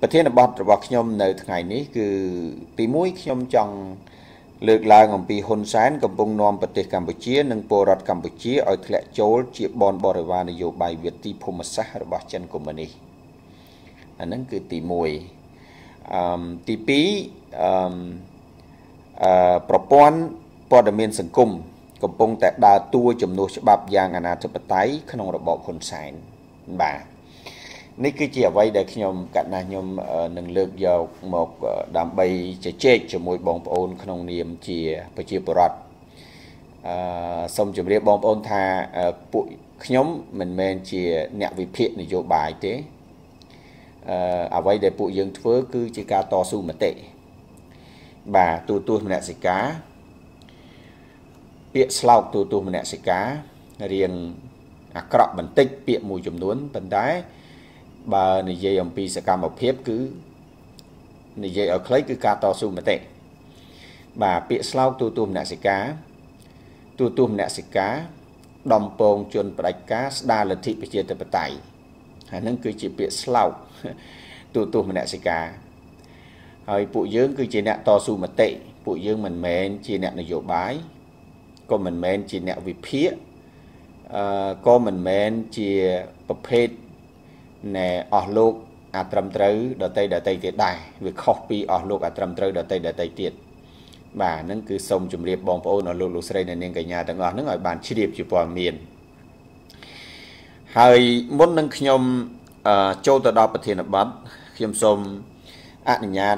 Bất thiên bọt bọc nhóm nơi ngày ní cứ tí mũi nhóm chồng lực là ngầm bị Hun Sen cầm bông non bất tịch Campuchia nâng bồ rọt Campuchia ở thẻ chối chìa bọn bò rời nhiều bài Việt ti phô mật sát bọt chân của mình đi anh nâng cứ tí mũi tí bí propon bò đầm miền sân cung cầm bông tại đa tua chùm nô sẽ bạp giang anh ta bật tay khăn ông bọc Hun Sen bà nếu cứ chỉ vậy để nhom cả na nhom năng lực vào một đám bay chết cho mỗi bóng ôn không niệm chỉ bọt xong chỉ biết bóng ôn tha bụi nhóm mình chỉ nhẹ vị phiền để vô bài thế à vậy để bụi dương phớ cứ chỉ cá to su mà tệ bà tu mình lại xịt cá bịa slau tu mình lại xịt cá riêng cọp mình tích bịa mùi chùm nuốn tần đái bà này dây ông pi sẽ cầm một phép cứ này dây ở khấy cứ cá to su mà tệ bà pịa slau tụm nè cá tụm nè cá đom pong chuồn bạch cá đa là thị bị chia từ bạch tẩy hả nâng cứ chỉ pịa slau tụm nè cá rồi phụ dưỡng cứ chỉ nè to su mà tệ phụ dưỡng mình mền chỉ nè là dỗ bái còn mình mền chỉ nè vì phía còn mình mền chỉ bập hết nè ở lục à trầm trứ đợt tây tiệt đại việc copy ở lục à trầm trứ đợt tây tiệt bà nâng cứ sông chùm điệp bom phô nó lục lục sấy nên cả nhà tặng ở nước ngoài bàn chi điệp chụp vào miền hơi muốn nâng nhom châu tờ đọc thì nó bắt khiêm sông anh nhà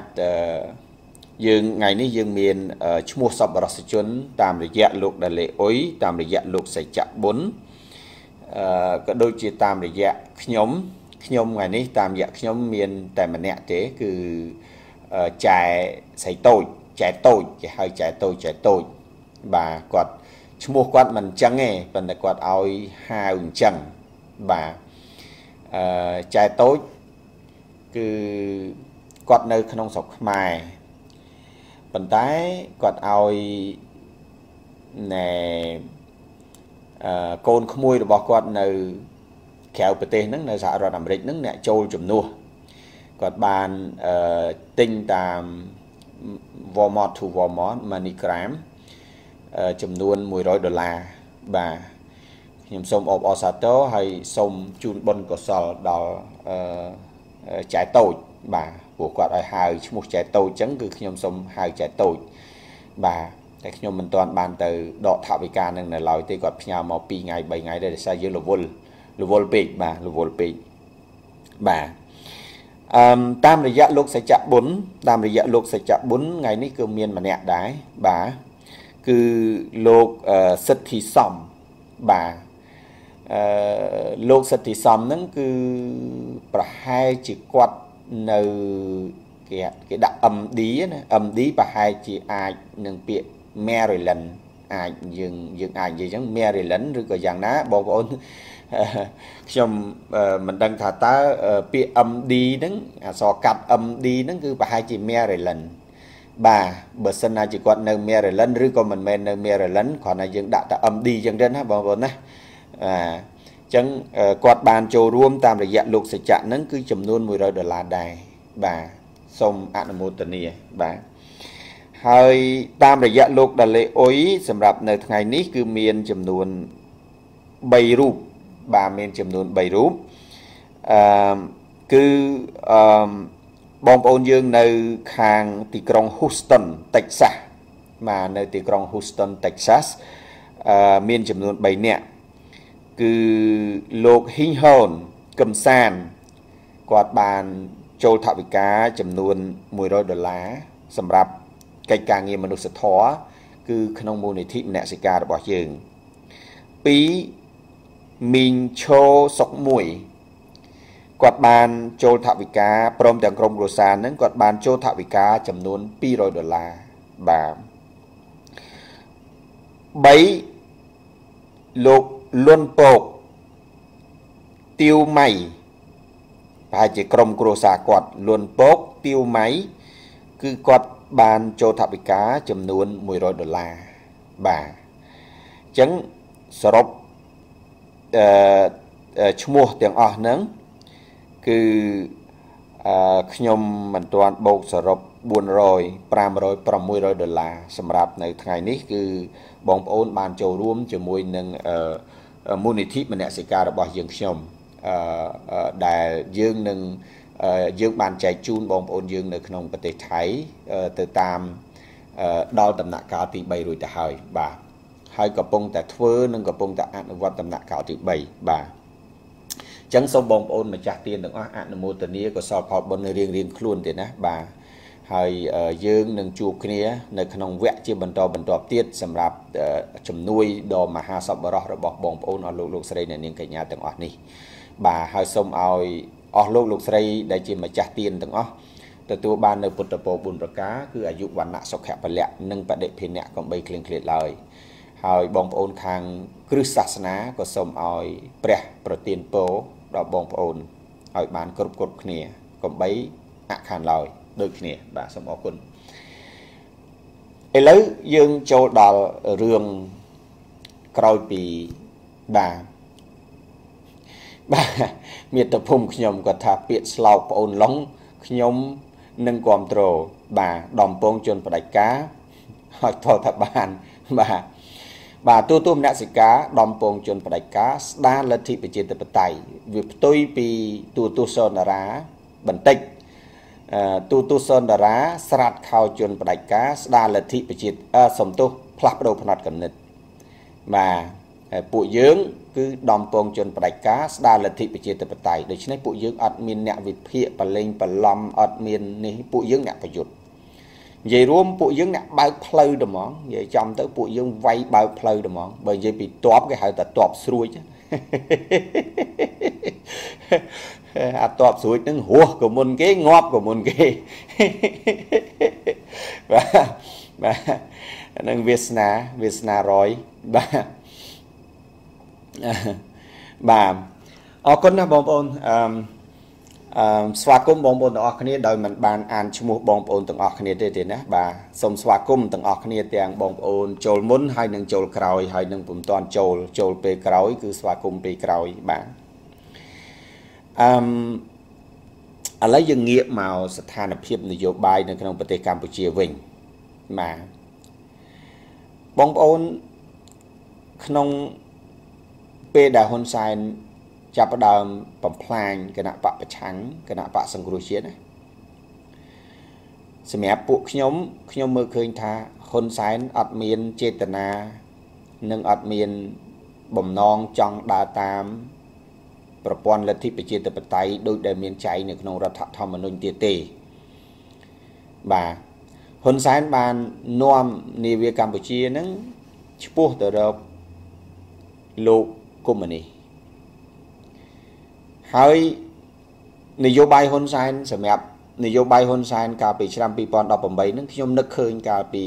dừng ngày nay dừng miền mua sắm bờ sông chốn tạm để dạ lục đại lệ ối tạm để dạ lục sẽ chặt bốn có đôi chia tạm để dạ nhóm nhóm ngày nay tạm dạng nhóm miền tại mà nẹt thế cứ chạy xảy tội hay chạy tội bà quạt mua quạt mình chẳng nghe còn là quạt oi hai ủng chẳng bà chạy tối cứ quạt nơi không sọc mài bàn tay quạt oi nè côn không mui được bỏ quạt nơi kéo bờ tây nâng là xã rồi làm rệt nâng nè châu chùm nua còn bàn tinh tàm Walmart to Walmart MoneyGram chùm nuôn $10 bà nhầm sông ốp Osato hay sông chun bôn của sò đào trái tồi bà của quạt ở hai một trái tồi trắng cứ nhầm sông hai trái tồi bà cái nhầm mình toàn bàn từ đọ thảo vị ca nâng là lòi tây quạt nhà mò pi ngày 7 ngày để xây dựng lô vun Volpage bà Volpage bà tam là dạ lúc sẽ chạm 4 tam là dạ lúc sẽ chạm 4 ngày nít cơ miên mà nẹ đái bà cứ lục sất thì xong bà lục sất thì xong nâng cứ bà hai chỉ quạt nờ cái đặc âm đí bà hai chỉ ai nâng biệt Maryland ai dừng ai gì chẳng Maryland rồi còn dạng ná bộ ôn trong mình đang thả tá bịa âm đi đứng so cặp âm đi đứng cứ bà hai chị Maryland bà bờ sân này chỉ còn nơi Maryland rồi còn mình men nơi Maryland còn là dừng đã âm đi dừng đến ha bọn bọn này chẳng quạt bàn trồ ruộng tam là dạng lục sẽ chặn nắng cứ chầm luôn $10 đài bà sông Anamotania bà hơi tam là dạng lục là lệ ối sầm rạp nơi ngày ní cứ miền chầm luôn 7 รูป bà miền chầm luôn 7 รูป cứ bom ôn dương nơi hàng tỷ krong Houston Texas mà nơi tỷ krong Houston Texas miền chầm luôn 7 nẹt cứ lột hình hồn cầm sàn quạt bàn châu thảo vị cá chầm luôn $10 sầm rạp cây càng nghe mà được sự thó cứ không mua này thị nẹt sẽ ca được bỏ dương bí mình cho sọc mũi quạt bàn cho thảo vị cá prom đằng công đồ sàn đến quạt bàn cho thảo vị cá chầm nôn $1 bà bấy lục luân bột tiêu mày bà chỉ công đồ sà quạt luân bột tiêu máy cứ quạt bàn cho thảo vị cá chầm nôn $10 bà chấn sọp chmua tiếng ở nướng cứ nhôm mình toàn bột sờ rộp buồn rồi pram rồi pram mui rồi $1 សម្រាប់នៅថ្ងៃនេះគឺបងប្អូនបានចូលរួមជាមួយនឹងមូលនិធិមនសិការរបស់យើងខ្ញុំដែលយើងនឹងបានចែកជូនបងប្អូនយើងនៅក្នុងប្រទេសថៃទៅតាមដល់ដំណាក់កាលទី3រួចទៅហើយបាទហើយកំពុងតែធ្វើនិងកំពុងតែអនុវត្តដំណាក់កាលទី3បាទអញ្ចឹងសូមបងប្អូនម្ចាស់ទានទាំងអស់អនុមោទនាកុសលផលបុណ្យរៀងខ្លួនទៀតណាបាទហើយយើងនឹងជួបគ្នានៅក្នុងវគ្គជាបន្តបន្តទៀតសម្រាប់ជំនួយដ៏មហាសប្បុរសរបស់បងប្អូនអស់លោកស្រីអ្នកនាងកញ្ញាទាំងអស់នេះបាទហើយសូមឲ្យអស់លោកស្រីដែលជាម្ចាស់ទានទាំងអស់ទទួលបាននៅពុទ្ធពរ4ប្រការគឺអាយុវណ្ណៈសុខៈពលៈនិងបដិភិនៈកំបីគ្លៀងគ្លាតឡើយហើយបងប្អូនខាងគ្រឹះសាសនាក៏សូមឲ្យព្រះប្រទានពរដល់បងប្អូនឲ្យបានគ្រប់គ្នាកំបីអខានឡើយដូចគ្នាបាទសូមអរគុណឥឡូវយើងចូលដល់រឿងក្រោយពីបាទមាតុភូមិខ្ញុំក៏ថាពាក្យស្លោកប្អូនឡុងខ្ញុំនឹងគ្រប់គ្រងបាទដំពងជនបដិការហើយថតថាបានបាទទូមនសិការដំពងជនបដិការស្ដារលទ្ធិប្រជាធិបតេយ្យវាផ្ទុយពីទូសនារាបន្តិចទូសនារាស្រាតខោជនបដិការស្ដារលទ្ធិប្រជាសំទុះផ្លាស់ប្ដូរផ្នត់កំណត់បាទពួកយើងគឺដំពងជនបដិការស្ដារលទ្ធិប្រជាធិបតេយ្យដូច្នេះពួកយើងអត់មានអ្នកវិភាគបលេងបឡំអត់មាននេះពួកយើងអ្នកប្រយុទ្ធនិយាយរួមពួកយើងអ្នកបើកផ្លូវត្មងនិយាយចំទៅពួកយើងវាយបើកផ្លូវត្មងបើនិយាយពីតបគេហៅថាតបស្រួចអាតបស្រួចនឹងរស់ក៏មុនគេងាប់ក៏មុនគេបាទនឹងវាសនារយបាទអរគុណណាបងប្អូនស្វាគមន៍បងប្អូនទាំងអស់គ្នាដោយមិនបានអានឈ្មោះបងប្អូនទាំងអស់គ្នាទេណាបាទសូមស្វាគមន៍ទាំងអស់គ្នាទាំងបងប្អូនចូលមុនហើយនឹងចូលក្រោយហើយនឹងពុំតាន់ចូលពេលក្រោយគឺស្វាគមន៍ពេលក្រោយបាទឥឡូវយើងងាកមកស្ថានភាពនយោបាយនៅក្នុងប្រទេសកម្ពុជាវិញបាទបងប្អូនក្នុងពេលដែលហ៊ុនសែនចាប់ផ្ដើមបំផ្លាញគណៈបកប្រឆាំងគណៈបកសង្គ្រោះជាតិសម្រាប់ពួកខ្ញុំមើលឃើញថាហ៊ុនសែនអត់មានចេតនានិងអត់មានបំណងចង់ដើរតាមប្រព័ន្ធលទ្ធិប្រជាធិបតេយ្យដោយដែលមានចែងនៅក្នុងរដ្ឋធម្មនុញ្ញទៀតទេបាទហ៊ុនសែនបាននាំនាវាកម្ពុជានឹងឈ្មោះទៅរកលោកកុម្មុយនីសហើយនយោបាយហ៊ុនសែនសម្រាប់នយោបាយហ៊ុនសែនកាលពីឆ្នាំ2018ហ្នឹងខ្ញុំនឹកឃើញកាលពី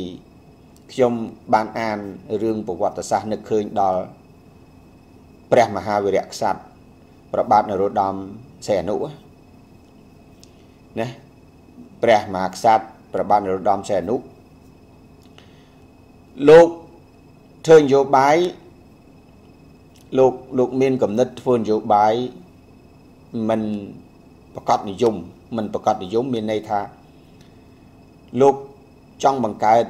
ខ្ញុំបានអានរឿងប្រវត្តិសាស្ត្រនឹកឃើញដល់ព្រះមហាវីរៈក្សត្រព្រះបាទនរោត្តមសីហនុណាព្រះមហាក្សត្រព្រះបាទនរោត្តមសីហនុលោកធ្វើនយោបាយលោកមានកំណត់ធ្វើនយោបាយមិនប្រកាសនិយមមានន័យថាលោកចង់បង្កើត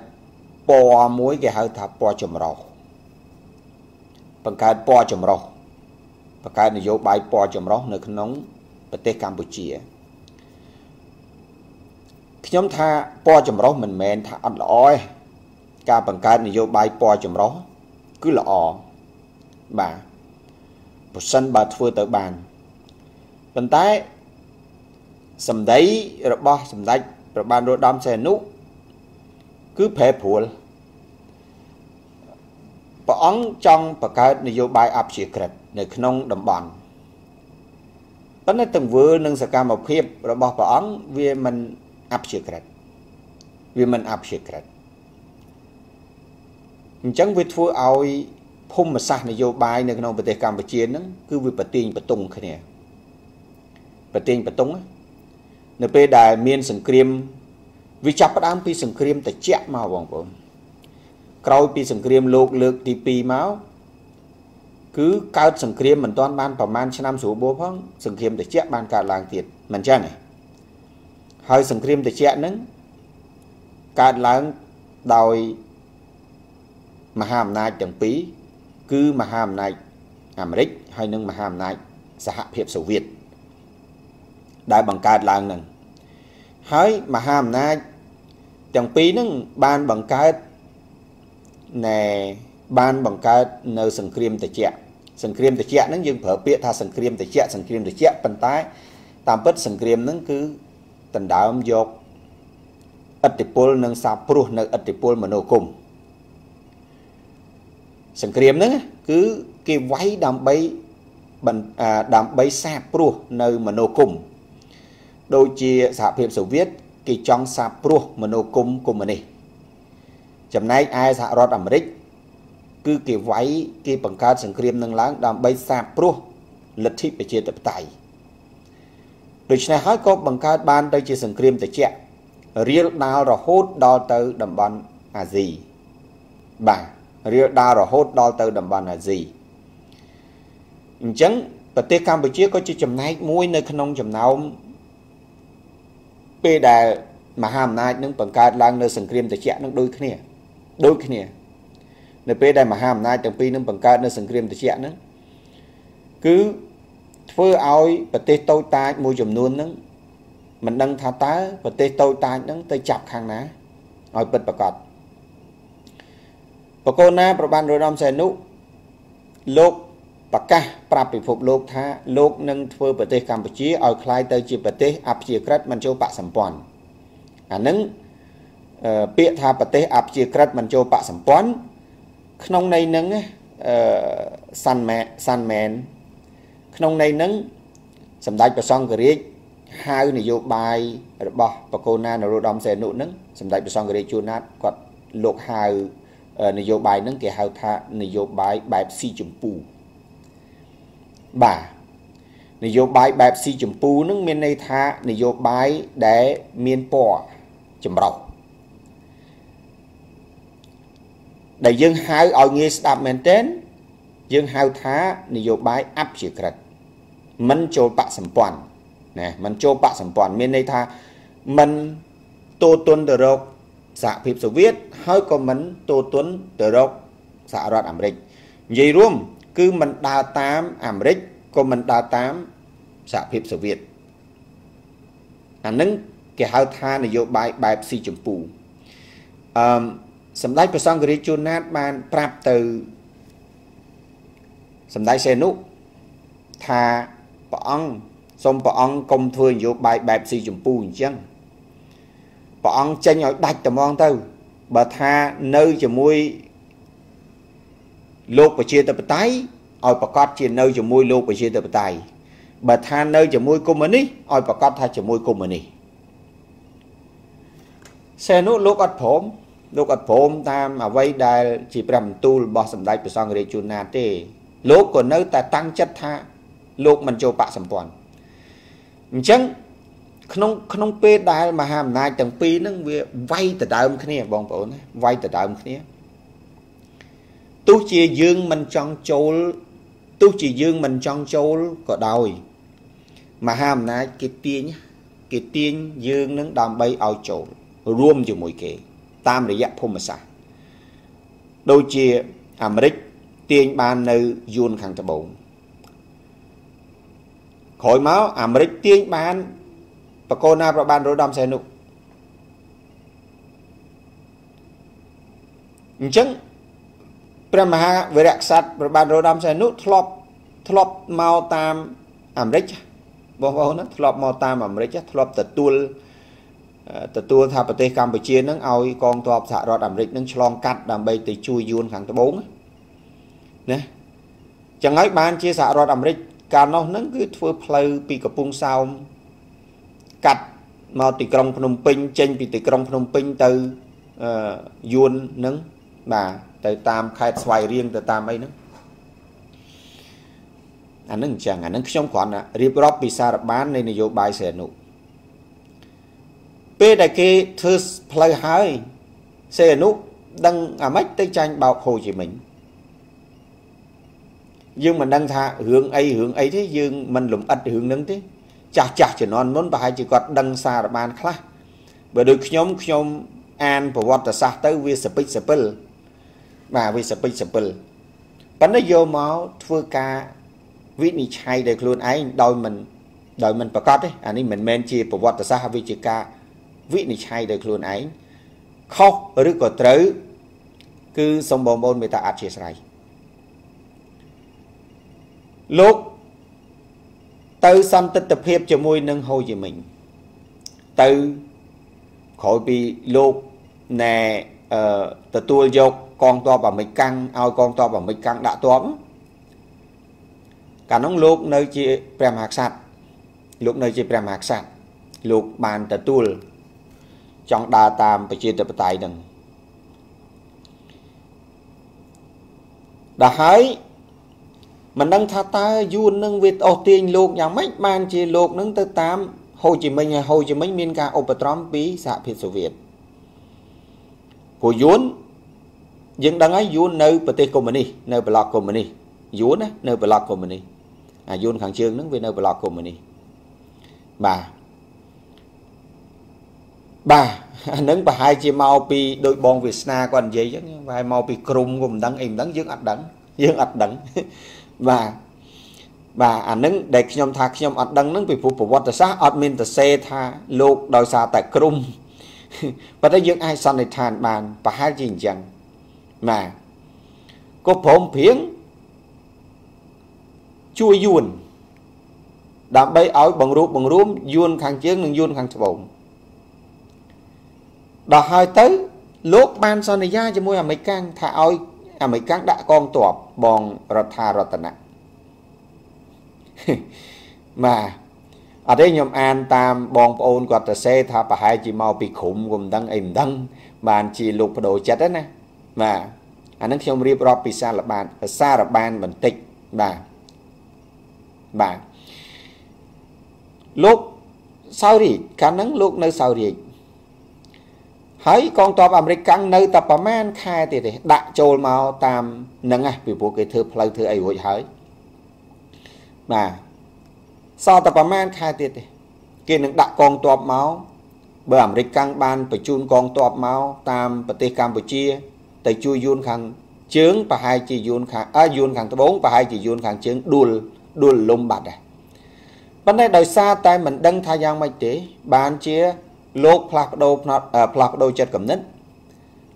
ពណ៌មួយគេហៅថាពណ៌ចម្រុះបង្កើតពណ៌ចម្រុះបង្កើតនយោបាយពណ៌ចម្រុះនៅក្នុងប្រទេសកម្ពុជាខ្ញុំថាពណ៌ចម្រុះមិនមែនថាអត់ល្អទេការបង្កើតនយោបាយពណ៌ចម្រុះគឺល្អបាទប្រសិនបើធ្វើទៅបានប៉ុន្តែសម្ដីរបស់សម្ដេចព្រះបាទនរោត្តមសីហនុគឺប្រែប្រួលព្រះអង្គចង់បង្កើតនយោបាយអព្យាក្រឹតនៅក្នុងតំបន់ប៉ុន្តែទង្វើនិងសកម្មភាពរបស់ព្រះអង្គវាមិនអព្យាក្រឹតអញ្ចឹងវាធ្វើឲ្យភូមិសាស្ត្រនយោបាយនៅក្នុងប្រទេសកម្ពុជាហ្នឹងគឺវាប្រទាញបន្ទង់គ្នានៅពេលដែលមានសង្គ្រាមវាចាប់ផ្ដើមពីសង្គ្រាមត្រជាក់មកបងប្អូនក្រោយពីសង្គ្រាមលោកលើកទី2មក cứ cao sừng kiêm mình toàn ban bảo man năm số bố phong sừng kiêm để che ban cả làng tiền mình chăng này hơi sừng kiêm để che nứng cả làng đòi mà hàm này chẳng phí cứ mà hàm này Amerik hay nâng mà hàm này xã hiệp Xô Việt đại bằng cả làng nè hơi mà hàm này chẳng phí nâng ban bằng cái nè ban bằng cái nơi sừng kiêm để che sừng kiêm để che nứng nhưng phở bịa tha sừng kiêm để che bàn tay tam bất sừng kiêm nứng cứ tần đảo ông dọc ất tịch pol nâng sa pru nâng ất tịch pol mà nô cùng sừng kiêm nứng cứ cái váy đam bay bằng đam bay sa pru nơi mà nô cùng đôi chia xã hiệp Xô Viết cái trong sa pru mà nô cùng cùng mà này chấm nay ai xã rọt Amerik cứ cái váy cái bằng cá sừng kiêm nâng láng đam bay sa pru lịch thi về chia tập tài đối với hai có bằng cá ban đây chia sừng kiêm để che riêng đào rồi hốt đo từ đầm bàn là gì bà riêng đào rồi hốt đo từ đầm bàn là gì chẳng và tây Campuchia có chữ chấm này mũi nơi khăn ông chấm nào bê đà mà hàm này những bằng cá lang nơi sừng kiêm để che nó đôi khi nè nơi bê đà mà hàm này chẳng pi những bằng cá nơi sừng kiêm để che nó cứ phơi oi và tây tàu tai mũi chấm luôn nó mình đang thả tá và tê tôi ta đang tê chọc hàng ná ngồi bật bà con na bà ban rồi năm xe nụ lột bà ca bà bị phục lột tha lột nâng thơ bà tê Campuchia ở khai tê chì bà tê áp chìa kết mình cho bà sẵn bọn nâng bịa tha bà tê áp chìa kết mình cho bà sẵn bọn nông này nâng sàn mẹn nông này nâng sẵn đạch bà xong gửi riêng hai này vô bài bỏ bà cô na nó đom xe nụ nấng sầm đại bị xong cái chua nát quạt lột hai này vô bài nấng kẻ hai tha này vô bài si chấm pù bà này vô bài si chấm pù nấng miền này tha này vô bài để miền bò chấm rầu đại dương hai ở nghe đạp miền trên dương hai tha này vô bài áp chỉ cật mình cho bạc sầm toàn nè mình cho bạ sản phẩm miền Tây tha mình tô tuấn từ rộng xã hiệp Xô Viết hơi có mình tô tuấn từ rộng xã rọt Amerik vậy luôn cứ mình đa tám Amerik có mình đa tám xã hiệp Xô Viết nâng cái hai tha này vô bài si chấm pù sầm đáy của sang gửi cho nát ban prap từ sầm đáy xe nút tha bỏng xong bà ông công thương vô bài bạp si chùm pù chân bà ông chanh ở đạch tầm ông tao bà tha nơi cho mùi lột bà chia tập tay ôi bà cót chia nơi cho mùi lột bà chia tập tay bà tha nơi cho mùi cô mến ôi bà cót tha cho mùi cô mến xe nút lột ạch phốm ta mà vây đài chỉ bầm tu bò sầm đạch bà xong rồi chú nà tê lột của nơi ta tăng chất tha lột mình cho bạc sầm toàn chẳng không phê đài mà hàm này chẳng phí nó vay từ đàm khá nè bọn bố vay từ đàm khá nè tu chìa dương mình chọn chôl tu chìa dương mình chọn chôl có đòi mà hàm này cái tiên dương nó đàm bay ao chôl rùm cho mỗi kể tam để dạp hôm mà xa đôi chìa Amerik tiên ban nơi dương khẳng tập bổng khối máu Amerik tiên ban và cô na và ban đối đâm xe nụ chẳng bà mà về đặc sát và ban đối đâm xe nụ thlop mau tam Amerik bọn bọn nó thlop mau tam Amerik thlop tật tuôn thà bà tê Campuchia nâng oi con thlop xạ rọt Amerik nâng chlong cắt đàm bây tì chui dương khẳng tà bốn nè chẳng nói ban chia xạ rọt Amerik cả nó cứ thưa pleu bị cặp bung sao cắt màu tì krong Phnom Penh trên bị tì krong Phnom Penh từ Yuen nứng mà từ tam khai xoay riêng từ tam ấy nứng anh nứng chẳng anh nứng trong khoảng là riêng rót bị sa bán nên là vô bài sẽ nụ p đại kia thưa pleu hai sẽ nụ đăng à mấy tới tranh bảo Hồ Chí Minh dương mình đang thả hướng ấy thế dương mình lụm ắt hướng nâng thế chả chả chỉ non muốn bài chỉ còn đăng xa là bàn khá bởi được nhóm an và vọt là xa tới vi sập sipple mà vi sập sipple bắn nó vô máu thưa ca viết ni chay để luôn ấy đòi mình bạc cát đấy anh ấy mình men chia và vọt là xa vi chỉ ca viết ni chay để luôn ấy khóc ở đứa có tới cứ sông bồn bồn người ta ạt chia sẻ lúc từ xăm tích tập hiệp cho môi nâng hôi cho mình từ khỏi bị lúc nè từ tua dọc con to và mấy căng ao con to và mấy căng đã toán cả nóng lúc nơi chị prem hạt sạch lúc nơi chị prem hạt sạch lúc bàn từ tua trong đa tam và chia tập tài đừng đã hái mình đang thà ta yun nâng việt ô tiền lục nhà mách ban chỉ lục nâng tới tám Hồ Chí Minh miền ca Opatrom pí xã phiên Xô Viết của yun dân đang ấy yun nơi Pate Comuni nơi Block Comuni yun á nơi Block Comuni à yun kháng chương nâng về nơi Block Comuni bà nâng bà hai chỉ mau pi đội bong Việt Nam còn gì chứ vài mau pi krum gồm đắng im đắng dương ạt đắng và anh nâng để nhóm thạc nhóm ạt đắng nâng bị phụ phụ vật sát admin từ xe tha lục đòi xa tại krum và tới dương ai san để than bàn và hai gì chẳng mà có phồng phiến chui yun đã bay áo bằng rúm yun kháng chiến nâng yun kháng bổng đòi hỏi tới lúc ban sau này ra cho môi mấy căng thả ôi mấy căng đã con tuột bòn rật thà rật nặng mà ở đây nhóm an tam bòn ôn quạt xe thà bà hai chị mau bị khủng gồm đăng im đăng bàn chỉ lục đồ chết đấy nè mà anh ấy không riêng rọp xa là bàn xa là bàn mình tịch bà lúc sau thì khả năng lúc nơi sau thì hãy con tàu American nơi tập bà man khai thì đại trôi màu tam nâng à vì bố cái thư lời thư ấy hội hỡi mà sau tập bà man khai thì kia nâng đại con tàu máu bởi American ban phải chun con tàu máu tam và tây Campuchia tây chui yun khang chướng và hai chị yun khang thứ bốn và hai chị yun khang chướng đùl lông bạt này vấn đề đời xa tay mình đang thay giang mạch tế ban chia lục plak đôi chật cầm nít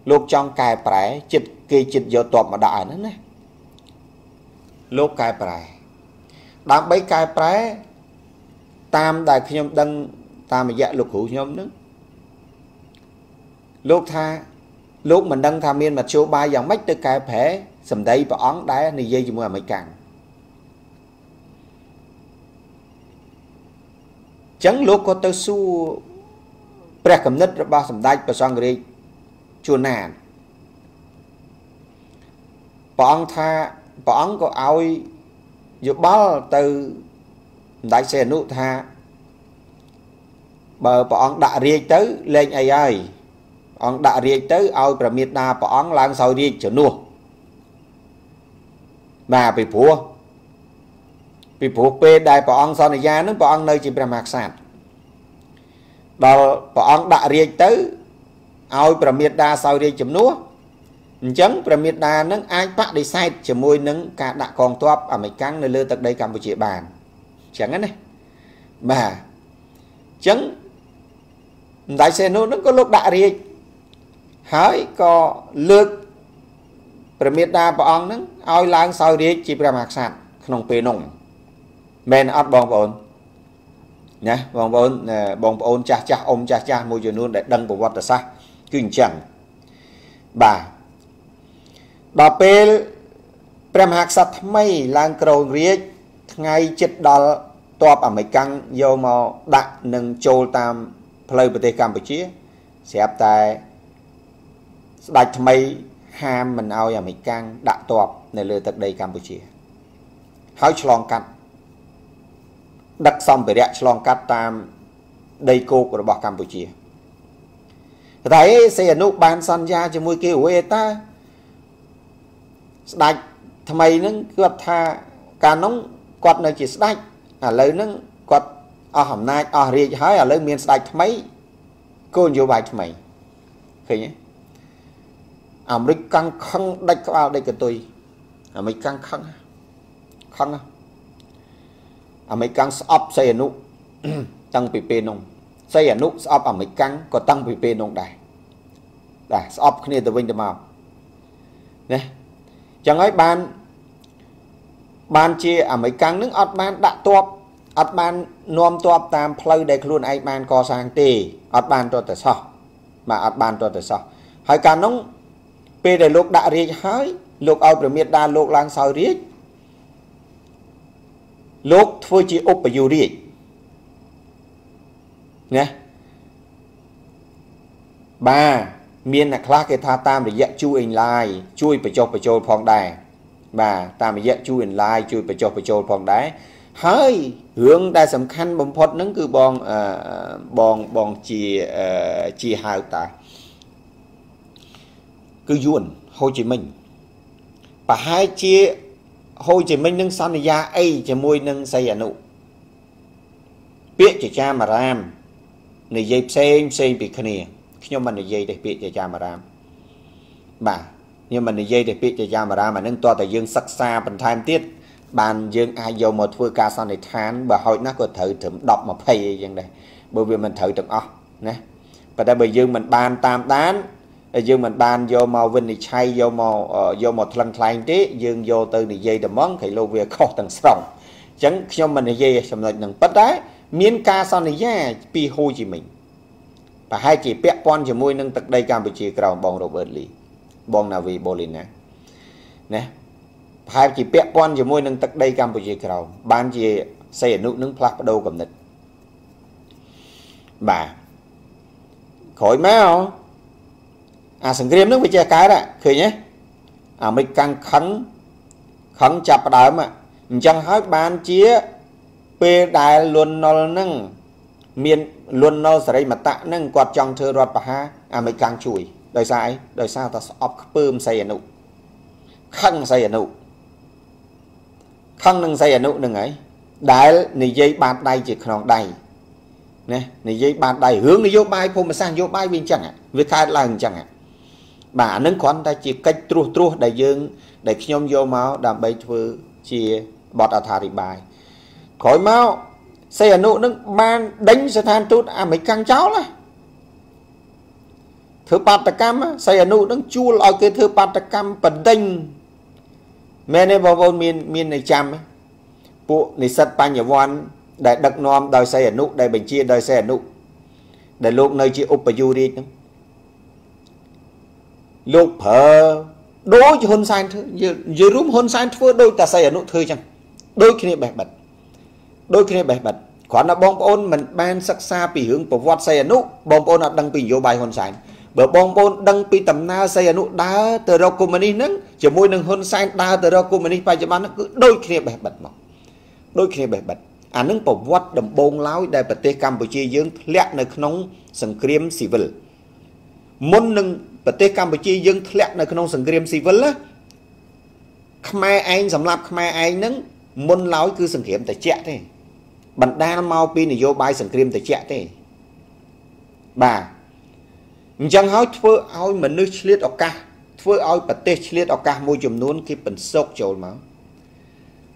lục trong cài bẻ chật kỳ chật vô tọp mà đại nữa nè lục cài bẻ đang bấy cài bẻ tam đại khi nhom đăng tam mà dạ lục hữu nhom nữa lục tha lục mình đăng tham miên mà số ba dòng mách tới cài bẻ sầm đây và ón đá này dây gì mà mày càng chẳng lục có tới su Bè cầm nứt ba sầm đai và xoang rì chua nàn bọn có áo dự báo từ đại xe nụ tha bờ bọn đã rì tới lên ai bọn đã rì tới ao bờ miệt na bọn lang sau rì chở nua mà bị phua pe đại bọn sau này ra nó bọn nơi chỉ bờ mạc sạt đó bọn đã riêng tới ao Pramida sau riêng chấm núa chấm Pramida nâng ai bắt đi sai chấm môi nâng cả đã còn toap ở mấy căng nơi lơ tận đây Campuchia bàn chẳng ấy này mà chấm đại xe nó có lúc đã riêng hỏi có lượt Pramida bọn nâng ao lang sau riêng chỉ Pramida sạt không pê nồng men ăn bòn bòn nhá bong bóng cha môi trường luôn để đăng bộ vật xa kinh chẳng bà pel prem hạc sạch mây lang cầu riết ngay chết đo toạp ở mấy căng vô màu đạn nâng châu tam plei bờ tây Campuchia xếp tại đặt mây ham mình ao ở mấy căng đạn toạp này lừa tận đây Campuchia háo chlong cắt đặt xong về đẹp lòng cắt tam đầy cô của bọc Campuchia thấy xe nút ban san ra cho môi kêu ta đặt thầm mày nó cướp tha Cảm nóng quạt nơi chỉ sạch à lấy nâng quạt ở hôm nay ở riêng hỏi ở lấy miền sạch mấy cô nhiều bài cho mày khi nhé à mấy căng không đạch vào đây cái tôi à mấy căng không không à mấy căng sắp xây nụ tăng bị bê nông xây nụ sắp ở mấy căng có tăng bị bê nông đài là sắp khi tôi vinh được màu nè chẳng ấy ban ban chia ở mấy căng nước ọt ban đã tuột ọt ban nuông tuột tam play để luôn ai ban co sang tì ọt ban cho tới sau mà ọt ban cho tới sau hỏi cả nông bê để lúc đã riêng hỏi lúc ao rồi miệt đa lúc lang sau riết lúc thôi chỉ ốp ở dù đi nè ba miền là khác cái tha tam để dạy chui in lai chui phải cho phong đài bà tam dạy chui in lai chui phải cho phong đài hơi hướng đa sầm khăn bông phật nắng cứ bòn bòn bòn chỉ hào ta cứ duẩn Hồ Chí Minh và hai chia Hồ Chí Minh nâng san gia ấy chỉ môi nâng xây nụ biết chỉ cha mà ram này dây xem bị khnia nhưng mà dây để biết để cha mà ram bà nhưng mà dây để biết để cha mà ram mà nâng to tại dương sắc xa bằng time tiết bàn dương ai dầu một vừa ca sau này than bà hỏi nó có thử thưởng đọc mà phải dân đây bởi vì mình thử được nè và đây bởi dương mình bàn tam tán dương mình bàn vô màu vinh thì chay vô màu vô một lần thay thế dương vô từ này dây để món thì lâu việc khó tầng sòng chẳng cho mình dây xong rồi đừng bắt đấy miếng ca sau này ra pi hôi gì mình và hai chỉ pet con chỉ môi nâng tật đây Campuchia cầu bong đồ bớt lì bong nào vì bolin nè hai chỉ pet con chỉ môi nâng tật đây Campuchia cầu ban chỉ xây nụ nâng plak đâu cầm nịch bà khỏi máu à sừng riêng nước bị che cái đó khơi nhé à mình càng khấn khấn chập đỡ mà chẳng hỏi ban chia pê đài luôn nó nâng miền luôn nó sẽ đây mà tạ nâng quạt trong thơ đoạt bà ha à mấy càng chùi đời sao ta sọp bơm xây nụ khăn nâng xây nụ nâng ấy đáy này dây bạt đầy chỉ còn đầy nè này dây bạt đầy hướng này vô bay phô mà sang vô bay bên chẳng ạ việc khai là chẳng ạ bà nâng con ta chỉ cách trú đại dương để nhóm vô máu đảm bây thưa chia bọt ở thà thì bài khỏi máu xe nụ nâng ban đánh sẽ than tốt à mấy căng cháu là thứ bát ta cam xe nụ nâng chua lòi cái thứ bát ta cam bẩn tinh mẹ này vào vô miền này chăm bộ này sật ban nhà văn để đặc nom đòi xe nụ để bình chia đòi xe nụ để lúc nơi chị ốp vào đi lúc phở đối với Hun Sen giờ rúm Hun Sen thưa đôi ta xe nụ thưa chăng đôi khi này bẻ bật khoảng là bong ôn mình ban sắc xa bị hướng của vọt xe nụ bong ôn là đăng bình vô bài Hun Sen bởi bong ôn đăng bị tầm na xe nụ đá từ đâu của mình nắng chỉ môi nâng Hun Sen đá từ đâu của mình phải cho bạn cứ đôi khi này bẻ bật mà đôi khi này bẻ bật à nâng của vọt đầm bông láo đại bật tê Campuchia dương lẹt nơi nóng sừng cream civil muốn nâng bật tê Campuchia dương lẹt nơi nóng sừng cream civil á Khmer Anh sầm lạp Khmer Anh nâng muốn láo cứ sừng hiểm tại chẹt thế bạn đang mau pin này vô bài sừng cream từ trẻ thế bà chẳng hỏi thưa ao mình nước liệt ở ca thưa ao bật tê liệt ở ca môi trường nôn khi mình sốc trồi máu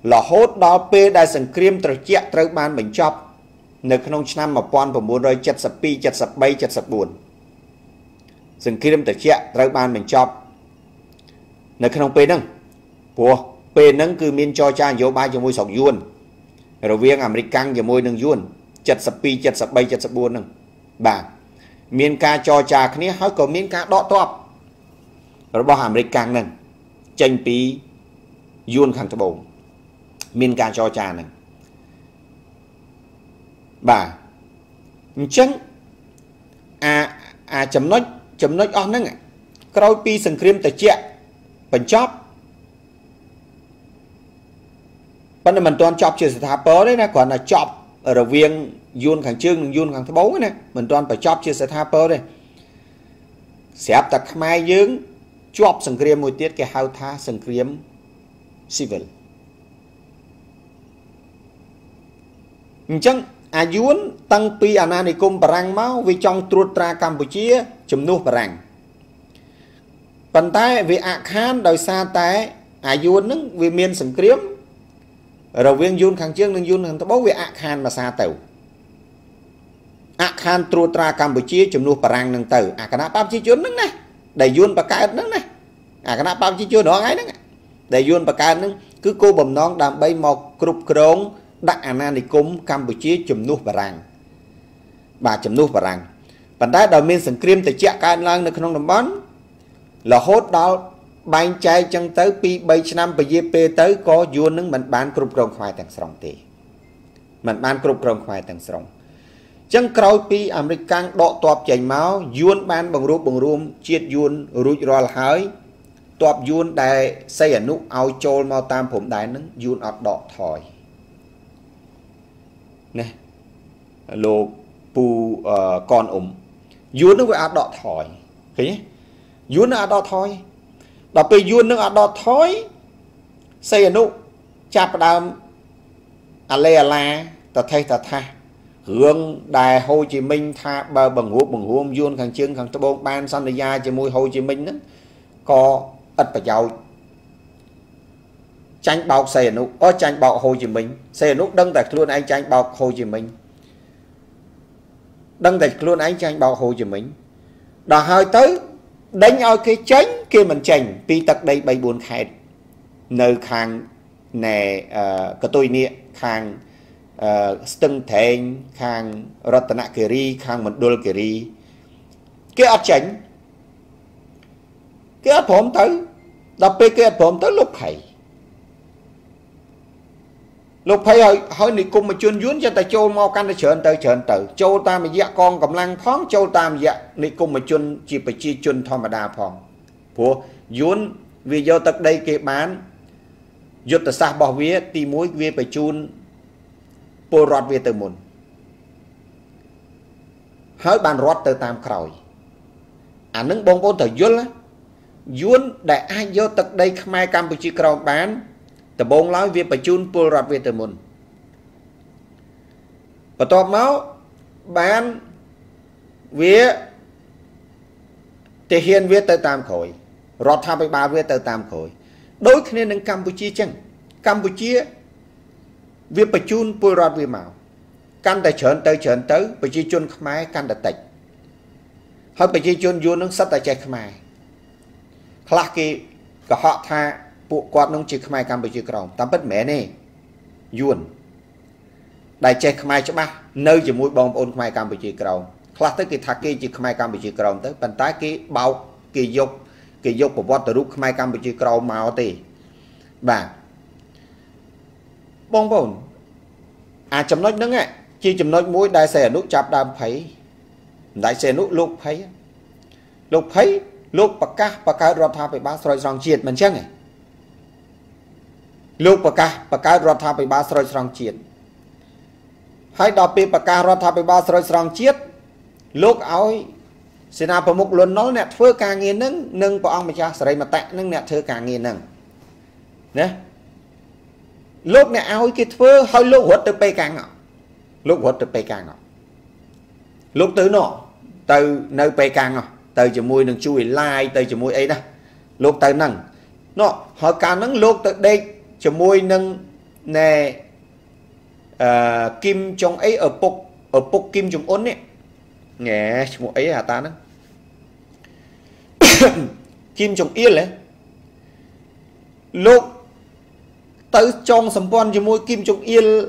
là hốt đó pê đại sừng cream từ trẻ từ ban mình chọc nơi không năm mà pon vào muốn rồi chặt sập pi chặt sập bay chặt sập buồn sừng cream từ trẻ từ ban mình chọc nơi không pê nâng bùa pê nâng cứ miên cho cha vô bài cho môi sọc yuan rồi viên American giờ môi nâng yuan chật sập pi chật sập bay chật sập buồn nâng bà miền ca cho trà cái này hỏi có miền ca đọ to rồi bao American nâng tranh pi yuan khăn bồn miền ca cho trà nâng bà chấm à chấm nói on nâng coi pi sừng cream tại chẹt phần chóp bạn mình toàn chọc chuyện thả bó đấy nè còn là chọc ở đầu viên yun khẳng trương yun khẳng thứ bố nè mình toàn phải chọc chuyện thả bó đây xếp tạc mai dưỡng chọc sừng cream mùi tiết cái hào tha sừng cream civil Chẳng à dún tăng tuy anh này cùng barang máu vì trong trút ra Campuchia chấm nút barang. Bàn tay vì ạ khan đời xa tay à dún nứng vì miền sầm kiếm. Rồi viên dún kháng chiến nên dún ta bố vì ạ khan mà xa tàu. Ạ khan trút ra Campuchia chấm nút barang nâng tàu. À cái nắp bắp chi chốn nứng này đầy dún bà cái nứng này. À cái nắp bắp chi chốn đó ngay nứng. Đầy dún bà cái nứng cứ cô bầm non đàm bay một cục krong đặc anh đi cùng Campuchia chấm nút barang bà chấm nút barang bản đá đầu miền sừng kìm từ chẹt cái lang được không làm bón là hốt đó bánh trái chân tới pi bảy năm bảy giờ tới có dồn những mình bán cục rồng khoai tàng sòng thì mình bán cục rồng khoai tàng sòng chân cầu pi American đọ tọp chảy máu dồn bán bằng rôm chiết dồn rụi rò hái tọp dồn đại xây ở nút ao trôi mau tam phụng đại nứng dồn ọt đọ thỏi nè lô pu con ủng dún nó với ạt đọ thỏi thế dún nó ạt đọ thỏi đập về dún nó ạt đọ thỏi xây nụ chạp đam ale la ta thay ta tha hướng đài Hồ Chí Minh tha bờ bằng hố dún khang chương khang tơ ban san đê gia chỉ môi Hồ Chí Minh đó có ít bà giàu tranh bọc xây nụ có tranh bọc Hồ Chí Minh xây nụ đăng tại luôn anh tranh bọc Hồ Chí Minh đăng tại luôn anh tranh bọc Hồ Chí Minh đã hơi tới đánh ao cái tránh kia mình chành pi tật đây bay buồn khai nơi khang nè cái tôi nè khang stung thành khang Ratanakiri khang Mandulakiri cái ở chánh cái ở phom tới đập pe cái ở phom tới lúc khải lúc phải hỏi này cùng mà chuyên dún cho ta châu mau căn ta chờn tới châu ta mà dạ con cầm lăng phóng châu ta mà dạ này cùng mà chuyên chỉ phải chi chuyên thôi mà đa phòng của dún vì do tật đây kệ bán dốt ta xa bỏ vía ti muối vía phải chuyên bồi rót vía từ môn hỏi bàn rót từ tam khẩu à nâng bông bông thở dốt lá dún để ai do tật đây mai Campuchia cầu bán từ bốn lái về bà chun pull rạp về từ môn và tọp máu bán về thể hiện về tới tam khối rọt tham với bà về tới tam khối đối khi nên Campuchia chăng Campuchia về bà chun pull rạp về màu căn tại chọn tới bà chi chun khmai căn đặt tịch hay bà chi chun vô nâng sắp tại chạy khmai khá kì cả họ tha bộ quạt nông chích mai Campuchia cầu tam bất mẻ nè yuan đại chế mai cho ba nơi chỉ mũi bom ôn mai Campuchia cầu class tới kỳ thạc kỳ chích mai Campuchia cầu tới bàn tay kỳ bao kỳ dục của water ruk mai Campuchia cầu màu tì và bom bồn à chấm nói nâng ấy chi chấm nói mũi đại xe nút chạp đam thấy đại xe nút lúc thấy lúc bạc cá rót thà phải ba soi rong chiết mình chăng này lúc bà cá rót thà bị ba sợi sòng chiết, hãy đọc về bà cá rót thà bị ba sợi sòng chiết, lúc ấy xin à bà mục luận nói nè thưa càng nghe nâng bà ông mà cha sợi mà tẹt nâng nè thưa càng nghe nâng, nè, lúc nè ấy cái thưa hơi lúc hốt từ pe càng ngọ, lúc từ nọ từ nơi pe càng ngọ, từ chỉ môi đừng chui lai, từ chỉ môi ấy đó, lúc từ nâng, nọ họ càng nâng lúc từ đây cho môi nâng nè kim trong ấy ở bục kim trong ôn nè nghe một ấy hà ta nè kim trong yên lẽ lúc tới trong sầm quan cho môi kim trong yên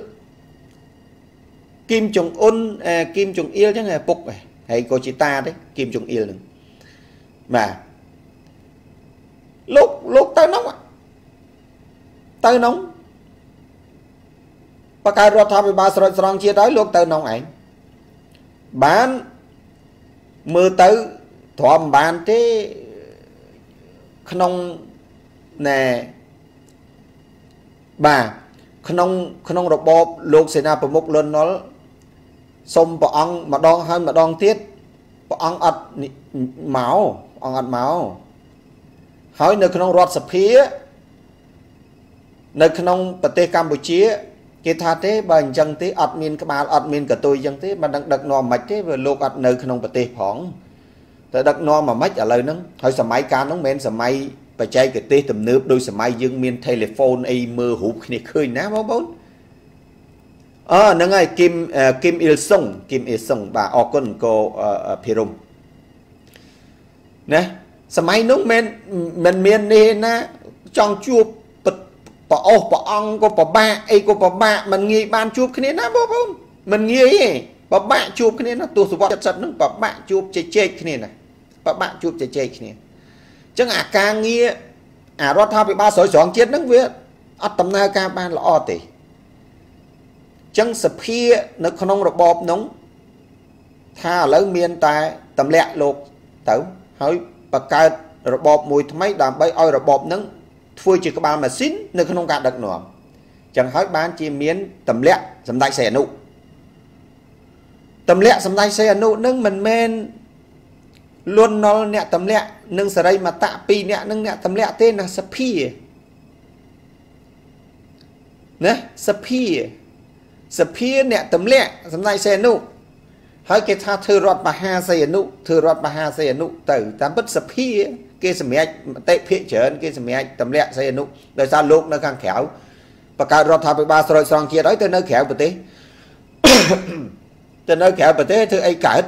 kim trong ôn kim trong yên chứ là bục này hay có chị ta đấy kim trong yên mà lúc tới nóng ạ tới nóng bà cái rốt thà bị ba sợi sòng chia tới lúc tới nóng ảnh bán mưa tới thòm bán thế không nè bà không rập bọp lúc xin à mục lên nó xông bà ông mà đong hơn mà đong tiết bà ông ạt máu hỏi nơi không rốt sập phía nơi khungประเทศกัมพูชี Khi thả thế bằng dân tí admin các bạn admin cả tôi dân tí mà đang đặt nó mạch thế về lột ạt nơi không bật tê phóng tới đặt nó mà mạch ở lời nó hơi sầm máy cá nó men sầm máy và chạy cái tê tầm nước đôi sầm máy dương miên telephone ai mơ hụp này khơi ná máu bốn à nó ngay Kim Il Sung và Okun cô Pirum nè sầm máy nó men miên đi na trong chuột bà ô bà ông cô bà ba mình nghe ban chụp cái này nó bố không mình nghe bà bạn chụp cái này nó tôi sụp chặt nó bà bạn chụp chê cái này này bà bạn chụp chê cái này chứ à ca nghe à rót thao bị ba sỏi xoắn chết nó với ắt tầm nay ca ban là o tỷ chân sập kia nó không được bọp nóng tha lấy miền tài tầm lẹ lục tử hỏi bà cài rồi bọp mùi mấy đàm bay oi rồi bọp nắng phơi chỉ các bạn mà xin nên không cả được nữa chẳng hỏi bán chỉ miến tầm lẹ sầm đại xe nụ tầm lẹ sầm đại xe nụ nâng mình men luôn nó nẹt tầm lẹ nâng sờ đây mà tạ pi nẹt nâng nẹt tầm lẹ tên là sapi nè sapi sapi nẹt tầm lẹ sầm đại xe nụ hỏi cái tha thừa rót bà ha xe nụ thừa rót bà ha xe nụ tử tám bất sapi cái sầm mẹ tệ phía trên cái sầm mẹ tầm lẹ xây nụ đời sao lúc nó càng khéo và cả rồi thà bị ba rồi xong kia đấy tới nơi khéo bật té tới nơi khéo bật té thứ ấy cả hết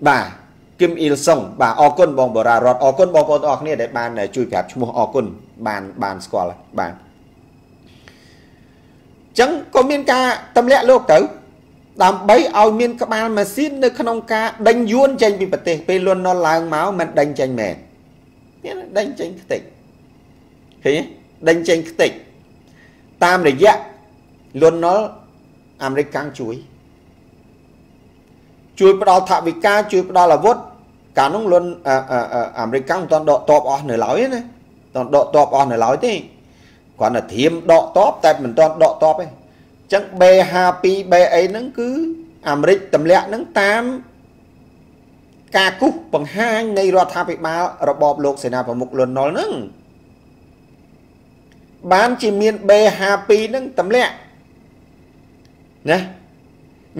bà Kim Il Sung bà Okun bong bờ ra rồi Okun bong bờ đó này để bàn này chui phép chung Okun bàn square bàn chẳng có miên ca tầm lẹ lúc tử làm bấy ao miên các bạn mà xin được khăn ông ca đánh vuông tranh bị bật tê pe luôn nó làng máu mình đánh tranh mẹ đánh tranh tịch thế đánh tranh tịch tam để dạ luôn nó American chuối bắt đầu thạo bị ca chuối bắt đầu là vốt cả nông luôn American toàn độ top on để lói này toàn độ top on để lói thế còn là thêm độ top tại mình toàn độ top ấy chẳng bè happy bè ấy nó cứ Amrit tầm lẹ nó tam ca cúc bằng hai ngày rồi thà bị ba rồi bọp lột sẽ nào vào một lần nói nâng bán chỉ miền bè happy nó tầm lẹ nè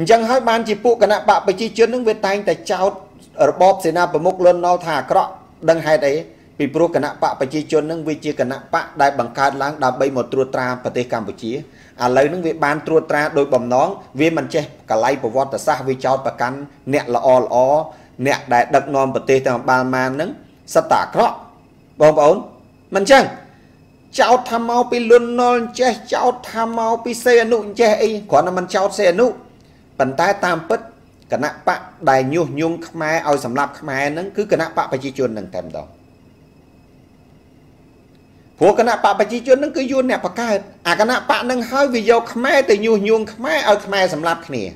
chẳng hỏi bán chỉ phụ cả nạ bạc bởi chi chuyến nó về tay tại chào rồi bọp sẽ nào vào một lần nói thả cọ đằng hai đấy vì phụ cả nạ bạc bởi chi chuyến nó về chia cả nạ bạc đại bằng cát láng đã bay một trua tra và tây Campuchia à lấy những việc ban trua tra đôi bầm nón vì mình che cả lấy của vợ ta xa vì cháu ta cắn nẹt là o nẹt đại đặc non bật tê tàng ban man nắng sát tả cọ bông ổn mình chăng cháu tham mau pi luôn non che cháu tham mau pi xe nụ che ấy còn là mình cháu xe nụ bàn tay tam pất cả nạ bạn đại nhung nhung mai ao sầm lạp mai nắng cứ cả nạ bạn phải chi chuồn đằng thèm đó của cái nắp bạc chi chuyên nó cứ vô nẹp bạc cái à cái nắp bạc nâng hơi video khmai từ nhu nhuông khmai ở khmai sầm lạp này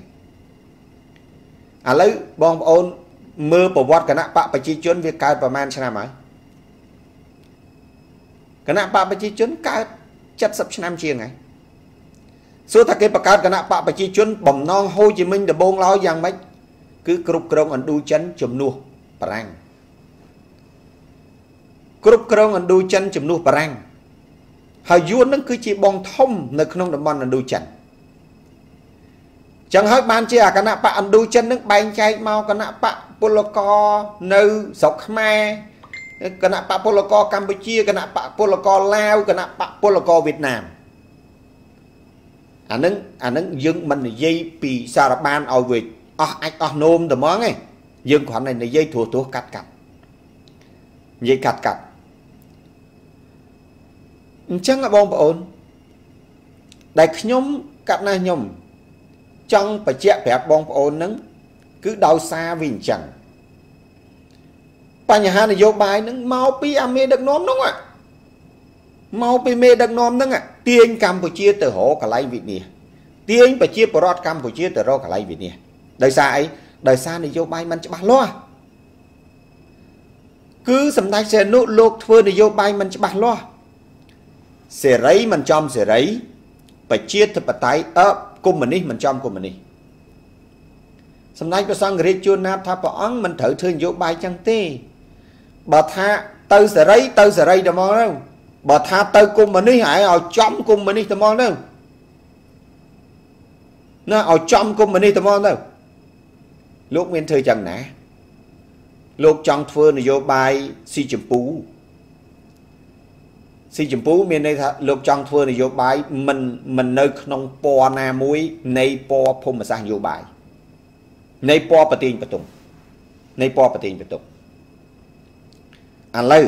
à lấy bom ôn mưa bột vót cái nắp bạc chi chuyên việc cài vào man xem nào cái nắp bạc chi chuyên cài chất sập xem chiên này số ta cái bạc cái nắp bạc chi chuyên bầm non Hồ Chí Minh để bông láo giang mấy cứ cột cột ăn đu chén chùm nua prang cột cong ăn đôi chân chấm nụ prang hay yến nó cứ chỉ bong thông nơi không đầm bòn ăn đôi chân chẳng hỏi ban chi à cái nạ bạ ăn đôi chân nước bánh chay mau cái nạ bạ poloko nơi sọc khmer cái nạ bạ poloko Campuchia cái nạ bạ poloko Lào cái nạ bạ poloko Việt Nam anh nâng dưng mình dây pì sarapan ao về anh nôm đầm bòn ấy dưng khoản này là dây thua cắt dây cắt chẳng là bom ổn đại nhóm cặp na nhóm trong và chẹt đẹp bom ổn nắng cứ đau xa vì chẳng bà nhà hàng vô bài nắng mau pi mê được nóm đúng ạ mau pi mê được nóm nắng ạ tiên Campuchia từ hộ cả lấy vị nè tiên và chia bọt Campuchia từ rô cả lấy vị nè đời xa này vô bài mình cho bà lo cứ sầm tay xe nụ lột phơi để vô bay mình cho bạc lo xe rấy mình chom xe rấy phải chia thật bạc tay cùng mình đi mình chom cùng mình đi sầm tay có sang người chôn nạp tháp bỏng mình thử thương vô bay chẳng tê bà tha tơ xe rấy đâu mà đâu Bà tha tới cung bà ní hãy ở trong cung bà ní tầm mong đâu. Nó ở trong cung bà ní tầm mong đâu. Lúc mình thơ chẳng nè. Lúc trong thơ nó vô bài si chùm phú. Si chùm phú mình này thật. Lúc trong thơ nó vô bài mình nơi nông po na muối. Này po phô mà sang vô bài. Này po bà tiên bà tùng. Này po bà tiên bà tùng. À lâu.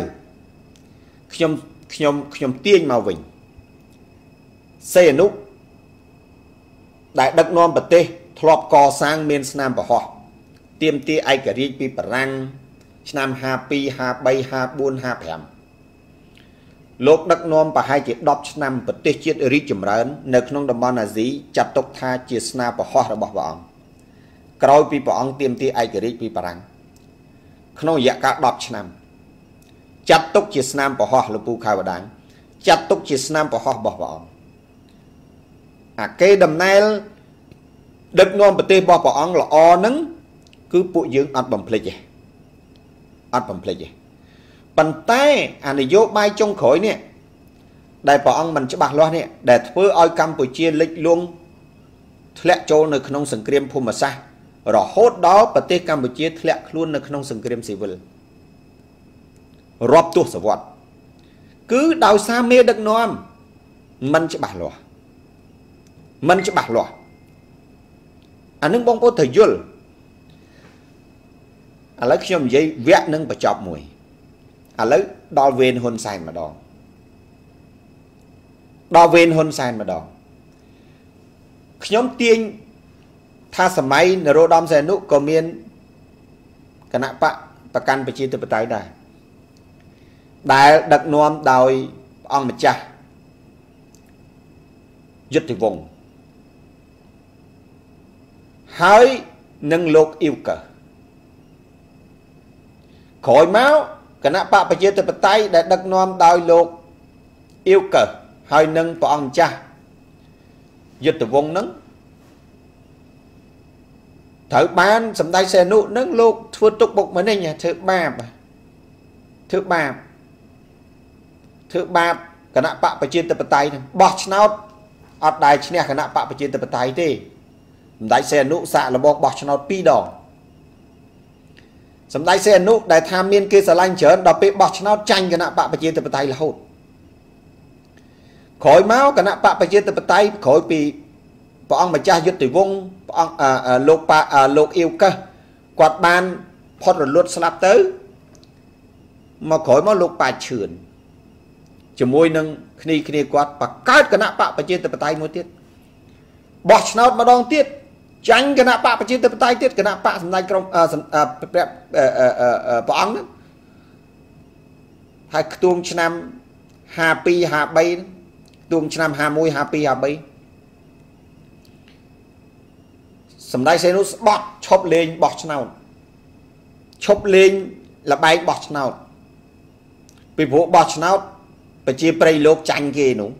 Khi nhóm tiên màu vĩnh xây ở nút đại đất non bật tê thọp co sang miền Nam và họ tiêm tê ai cả riêng bị bà răng Nam hà pi hà bay hà buôn hà phèm lốt đất non và hai chị đọc Nam bật tê chiếc ở riêng chùm rớn nơi nông đồng bọn là gì chặt tốc tha chia Nam và họ là bỏ bọn rồi bị bọn tiêm tê ai cả riêng bị bà răng không dạ cả đọc Nam chặt tốc chia Nam bỏ hoa là bù khai và đáng chặt tốc chia Nam bỏ hoa bỏ bỏ à cái đầm này đất ngon bà tê bỏ bỏ là o nắng cứ bụi dưỡng át bầm phê chê bằng tay à này vô bay trong khối nè đại bỏ mình cho bạc loa nè để thưa oi Campuchia lịch luôn lẹ cho nơi nông sừng kìm phù mà xa rõ hốt đó bà tê Campuchia lẹ luôn nơi nông sừng kìm xì vườn rộp tuốt sở vọt cứ đào xa mê đất non mình chứ bạc lòa à nâng bông có thời dùl à lấy khi dây vẹt nâng bà chọc mùi à lấy đo viên Hun Sen mà đo khi nhóm tiên tha sở máy nở rô đom xe nụ cầu miên cả nạ bạc bà căn bà chi tư bà tay đài đại đặc nôm đòi ông mật cha dứt thì vùng hãy nâng lột yêu cờ khỏi máu cái nắp bạc bây giờ từ tay đại đặc nôm đòi lột yêu cờ hãy nâng vào ông cha dứt thì vùng nâng thở ban sầm tay xe nụ nâng lột thua tục bục mới này nhà thứ ba thứ ba cái nắp bạc trên tập tay bọt nào ở đây chính là cái nắp bạc trên tập tay thì đại xe nụ xạ là bọt nào pi đỏ sắm đại xe nụ đại tham miên kia xà lanh chở đập bị bọt nào tranh cái nắp bạc trên tập tay là hụt khỏi máu cái nắp bạc trên tập tay khỏi bị bọn mà cha dứt từ vung lục yêu cơ quạt ban phật rồi lột slap tới mà khỏi máu lục bài chườn chỉ môi nâng khi quát và cắt cái nắp bạc trên tập tay môi tiết bọt nào mà đong tiết tránh cái nắp bạc trên tập tay tiết cái nắp bạc này trong bóng hai tuồng năm hà pi hà bay tuồng năm hà môi hà pi hà bay sầm đai xe nó bọt chộp lên bọt nào chộp lên là bay bọt nào bị vụ bọt nào bà chia prey lột chanh kia nụ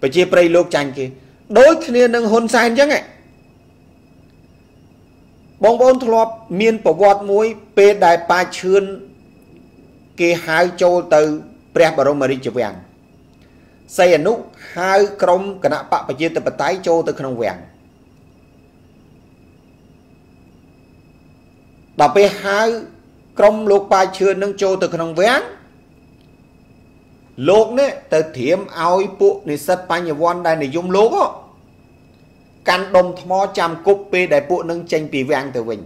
bà chia prey lột chanh kia đối khi nâng Hun Sen chứ ngại bóng bóng thọp miên bà vọt mũi bê đại bà chươn kia hai châu từ Preh Bà Rông Mà Rí Chà Vàng xây ảnh nút hai krong cả nạ bạc bà chia từ bà tái châu từ khăn vàng bà bê hai krong lột bà chươn nâng châu từ khăn vàng lột nè, tớ thiếm áo bộ này sất bánh nhà vòn đài này dùng lột á căn đồng thó chăm cúp bê đại bộ nâng chanh bì vàng từ mình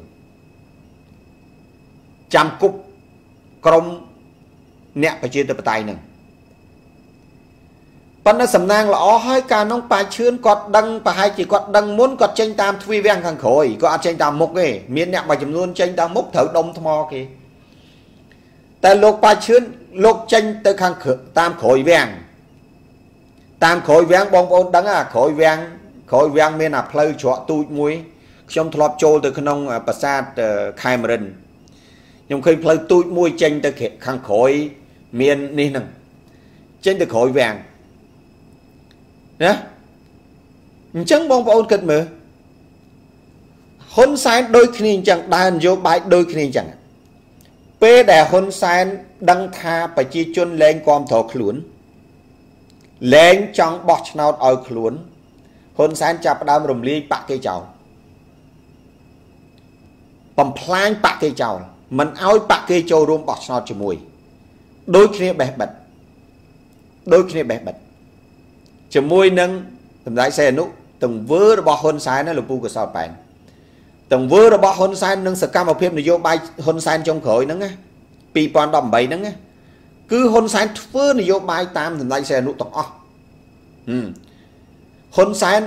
chăm cúp cổng nẹ bà chư tớ bà tay nâng bánh nó sầm nàng là ó hơi cả nông bà chươn cọt đăng bà hai chỉ cọt đăng muốn cọt chanh tam thuy vàng khẳng khối có chanh tam mục ấy miễn nẹ bà chùm luôn chanh tam mục thở đông thó kì tại lột bà chươn lột chanh tới khăn tam khối vàng bóng bóng đắng à khối vàng mình là play cho tụi muối trong thọp trôi từ khăn ông bà sát khai mà rình nhưng khi play tụi muối chanh tới khăn khối miền đi nâng chanh tới khối vàng nhá chẳng bóng bóng kịch mơ Hun Sen đôi khi chẳng đàn vô bài đôi khi chẳng bê đè Hun Sen đăng tha bà chìa chôn lên con thọ khluốn lên trong bọt nào ở khluốn Hun Sen chạp đam rùm ly bạc cây cháu bằng plan bạc cây cháu mình áo bạc cây cháu rùm bọt nào chì mùi đôi khi bẹp bật chì mùi nâng tầm đại xe nụ tầm vớ bọt Hun Sen nó lùm bù của sao bàn tầm vớ bọt Hun Sen nâng sở cam học phim này vô bài Hun Sen trong khởi nâng á Pi pon đầm bấy nắng á, cứ Hun Sen phơi này vô bài tam thì lại xe nụ tọc o, Hun Sen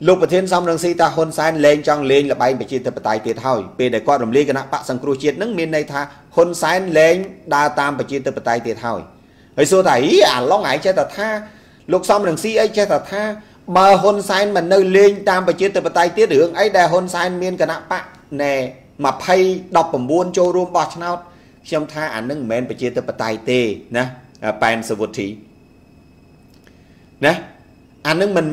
lục bậc thiên xong rằng si ta Hun Sen lên trong lên là bay bị chia tập tài tiệt thôi, về để coi đồng ly cái nắp bạc sang cruciet nắng miền này tha Hun Sen lên đa tam bị chia tập tài tiệt thôi, hồi xưa thấy à lo ngại che tập tha lục xong rằng si ấy che tập tha mà Hun Sen mình nơi lên tam bị chia tập tài tiệt được ấy đè Hun Sen miền cái nắp bạc nè. Mà phay đọc bằng buôn cho rùm bọt nào trong tha ảnh nâng mến bà chia tập tài tê nè bàn sở vụt thí nè ảnh nâng mình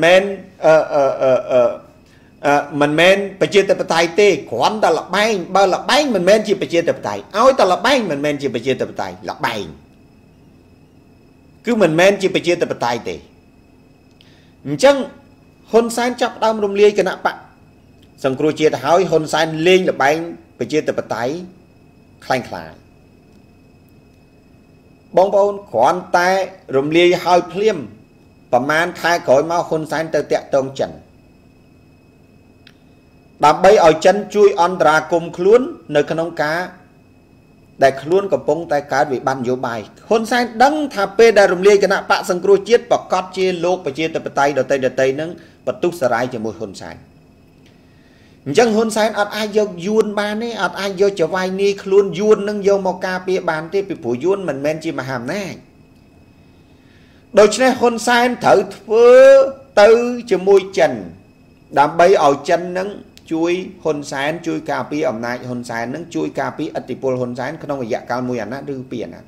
mến bà chia tập tài tê quán ta lọc bánh bà lọc bánh mình mến chì bà chia tập tài ôi ta lọc bánh mình mến chì bà chia tập tài lọc bánh cứ mình mến chì bà chia tập tài tê chẳng Hun Sen chọc đau rùm liê kì nạ bạc sân cua chia hỏi Hun Sen lên là bánh bị chia tập tay khanh khải bong bóng khoan tay rùm lia hơi phim và man khai khỏi mau Hun Sen từ tẹt tông chân đạp bay ở chân chui on ra cùng khluôn nơi con cá đại khluôn của bông tay cá bị ban vô bài Hun Sen đắng thà pê đại rùm lia cái nạ bạ sân cua chia và cắt chia lô và chia tập tay đầu tay nâng và túc sải cho mùi Hun Sen chẳng Hun Sen ở ai vô yun ban ấy ở ai vô trở vai ni luôn yun nâng vô màu cà phê bàn thì bị phủ yun mình men chi mà hàm này đôi khi Hun Sen thử thưa từ cho môi trần đám bay ở chân nâng chui Hun Sen chui cà phê ẩm này Hun Sen nâng chui cà phê atipol Hun Sen không phải dạ cao mùi ảnh á đưa biển á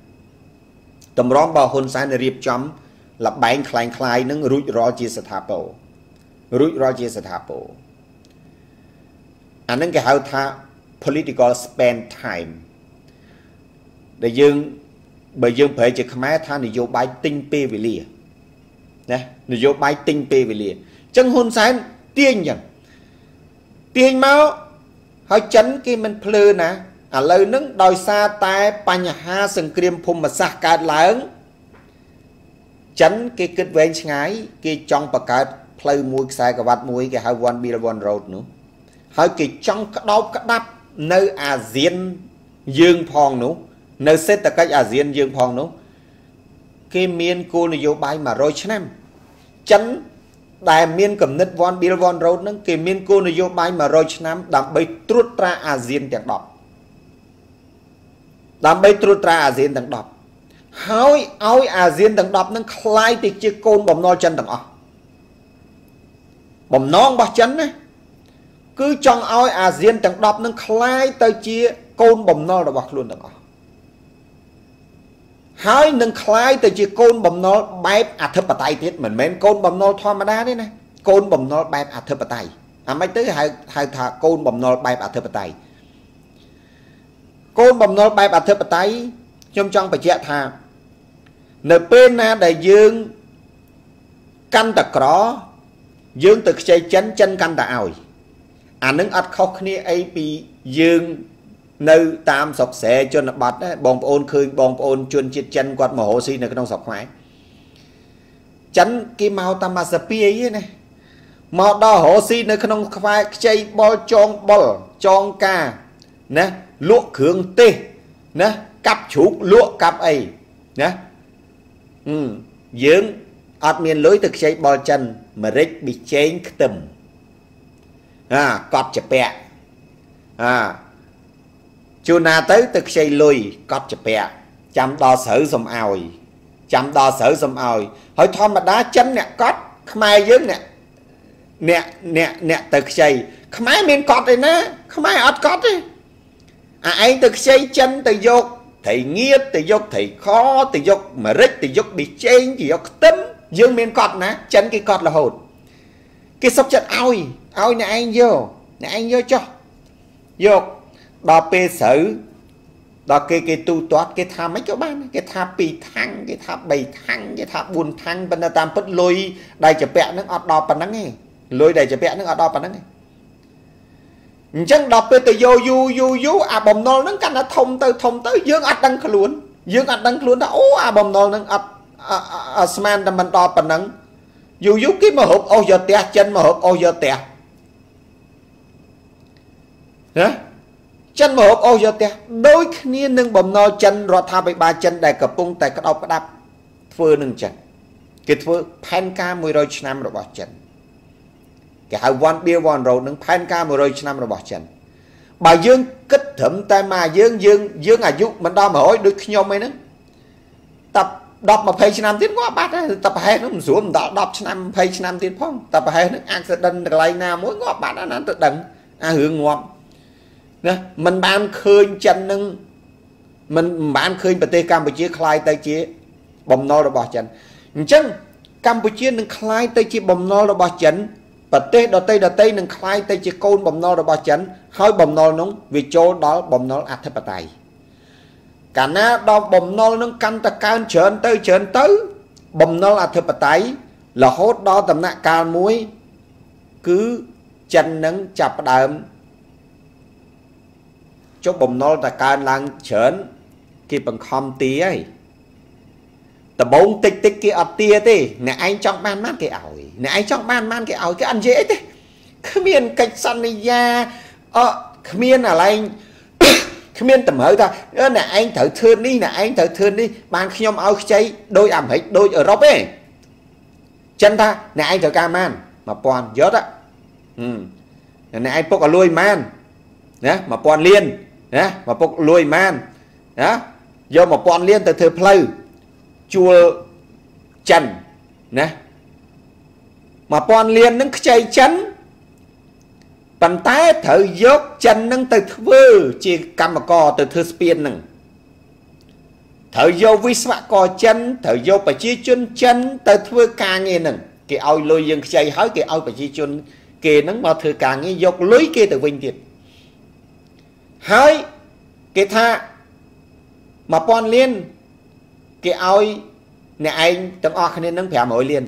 tầm rong vào Hun Sen riệp chấm là bánh khánh khai nâng rủi ro chia sát bộ anh nâng cái hậu tha political spend time để dương bởi dương phải chỉ khmer tha để vô bài tinh pe về liền nè để vô bài tinh pe về liền chân Hun Sen tiên nhỉ tiên máu họ chấn cái mình phơi nè à lời nâng đòi xa tai pan ha sừng kềm phum mà sạc cả lớn chấn cái kết vén ngái cái trong bậc cả phơi mũi sai cả vạt mũi cái hai quan bi là quan road nữa hơi kỳ trong đau cắt đắp nơi à diễn dương phong nú nơi xếp tất cách à diễn dương phong nú cái miền cô này vô bài mà rồi chứ em chắn đài miền cầm nít von bill von road nâng cái miền cô này vô bài mà rồi chứ em đảm bây trút ra à diễn tiếng đọc đảm bây trút ra à diễn tiếng đọc hơi áo à diễn tiếng đọc nâng khai thì chưa côn bầm no chân đằng ọ bầm non bọc chân đấy cứ trong oi à riêng tầng đọc nâng khai tới chia côn bầm nó là bọc luôn tầng ọ hai nâng khai tới chia côn bầm nó bẹp à thơ bà tay tiết mình mến côn bầm nó thoa mà đá đấy nè côn bầm nó bẹp à thơ bà tay à mấy tới hai thả côn bầm nó bẹp à thơ bà tay côn bầm nó bẹp à thơ bà tay trong trong bà chạy thà nơi bên na đại dương căn tạc rõ dương từ xây chánh chân căn tạc ỏi anh nâng ắt khóc nia AP dương nơi tam sọc xe cho nó bật đấy bong ôn khơi bong ôn chuyên chiết chân quạt mồ hôi xi này cái nông sọc khoái chắn cái màu tam mà sập ấy này màu đỏ hôi xi này cái nông khoái chơi bol chong ca nè lụa khương tê nè cặp chuột lụa cặp ấy nè dương ắt miền lưới thực chơi bol chân mà rít bị chén tầm cọt chập bẹ chu na tới thực xây lùi cọt chập bẹ chăm đo sở dòng ỏi hỏi thon mà đá chấm nè cọt mai dướng nè nè thực xây mai miền cọt đây nè mai ọt cọt đi à anh thực xây chân từ dốc thầy nghiết từ dốc thầy khó từ dốc mà rít từ dốc bị chén gì dốc tấm dương miền cọt nè chân cái cọt là hồn cái sốc chân oi nè anh vô cho vô đọc bê sử đó cái tu toát cái tha mấy cho bạn cái tha bì thăng cái tha bảy thăng cái tha buồn thăng bên tam bất lôi đại chập bẹ nó ọt đọp bằng nắng lôi đại chập bẹ nó ọt đọp bằng nắng chẳng đọp tới vô vô à bầm nô nó canh nó thông tới dương ọt đăng khử luôn dương ọt đăng khử luôn đó ô à bầm nô nó ọt asman là mình đọp bằng nắng vô cái mà hộp ô giờ tè chân mà hộp ô giờ tè hả chân mà hộp ô giờ tè đôi khi nâng bầm no chân rồi tha bị ba chân đại cặp bung tại cái đầu cái đạp phơi nâng chân cái phơi pan ca 10 năm rồi bỏ chân cái hai one beer one rồi nâng pan ca 10 năm rồi bỏ chân bà dương kích thẩm tay mà dương à dụ mình đo mà hỏi được nhau mấy nữa tập đọc mà page nam tiến quá bát tập hai nó xuống đọc đọc nam page nam tiến phong tập hai nó accident lại nào mỗi ngọt bạn nó tự đằng à hưởng ngọt nè mình ban khơi chân nâng mình ban khơi bờ tây Campuchia khai tay chia bầm no rồi bỏ chân chân Campuchia nâng khai tay chia bầm no rồi bỏ chân bờ tây đỏ tây nâng khai tay chia côn bầm no rồi bỏ chân hơi bầm no nóng vì chỗ đó bầm no ạt thập tài cả na đo bầm nô nâng căn ta can chén tới bầm nô là thập tay là hốt đo tầm nã can muối cứ chân nâng chập đạm cho bầm nô ta can lang chén khi bằng khom tí ấy ta bông tích kia ọt tia thế nè anh trong ban mát cái ảo nè anh trong ban mát cái ảo cái ăn dễ thế cứ miền cách san này ra miền là anh miên tầm hỡi ta nè anh thử thương đi bạn khi nhóm áo cháy đôi ẩm hết đôi ở rốc ấy chân ta nè anh thử ca man mà pon giớt á nè anh bốc ở lôi man nè mà pon liên nè mà bốc lôi man đó do mà pon liên từ thử play chua chân nè mà pon liên nó cháy chân bàn tay thở dốc chân nâng từ thứ chỉ cầm mà co từ thứ spin nâng thở dốc vi sạ co chân thở dốc phải chi chân chân từ thứ càng nghe nâng cái ao lôi dừng chạy hỏi cái ao phải chi chân kề nâng mà thứ càng nghe dốc lưới kia từ vinh tiệt hỏi cái tha mà pon liên cái ao nè anh tấm o nên nâng phèm mỗi liên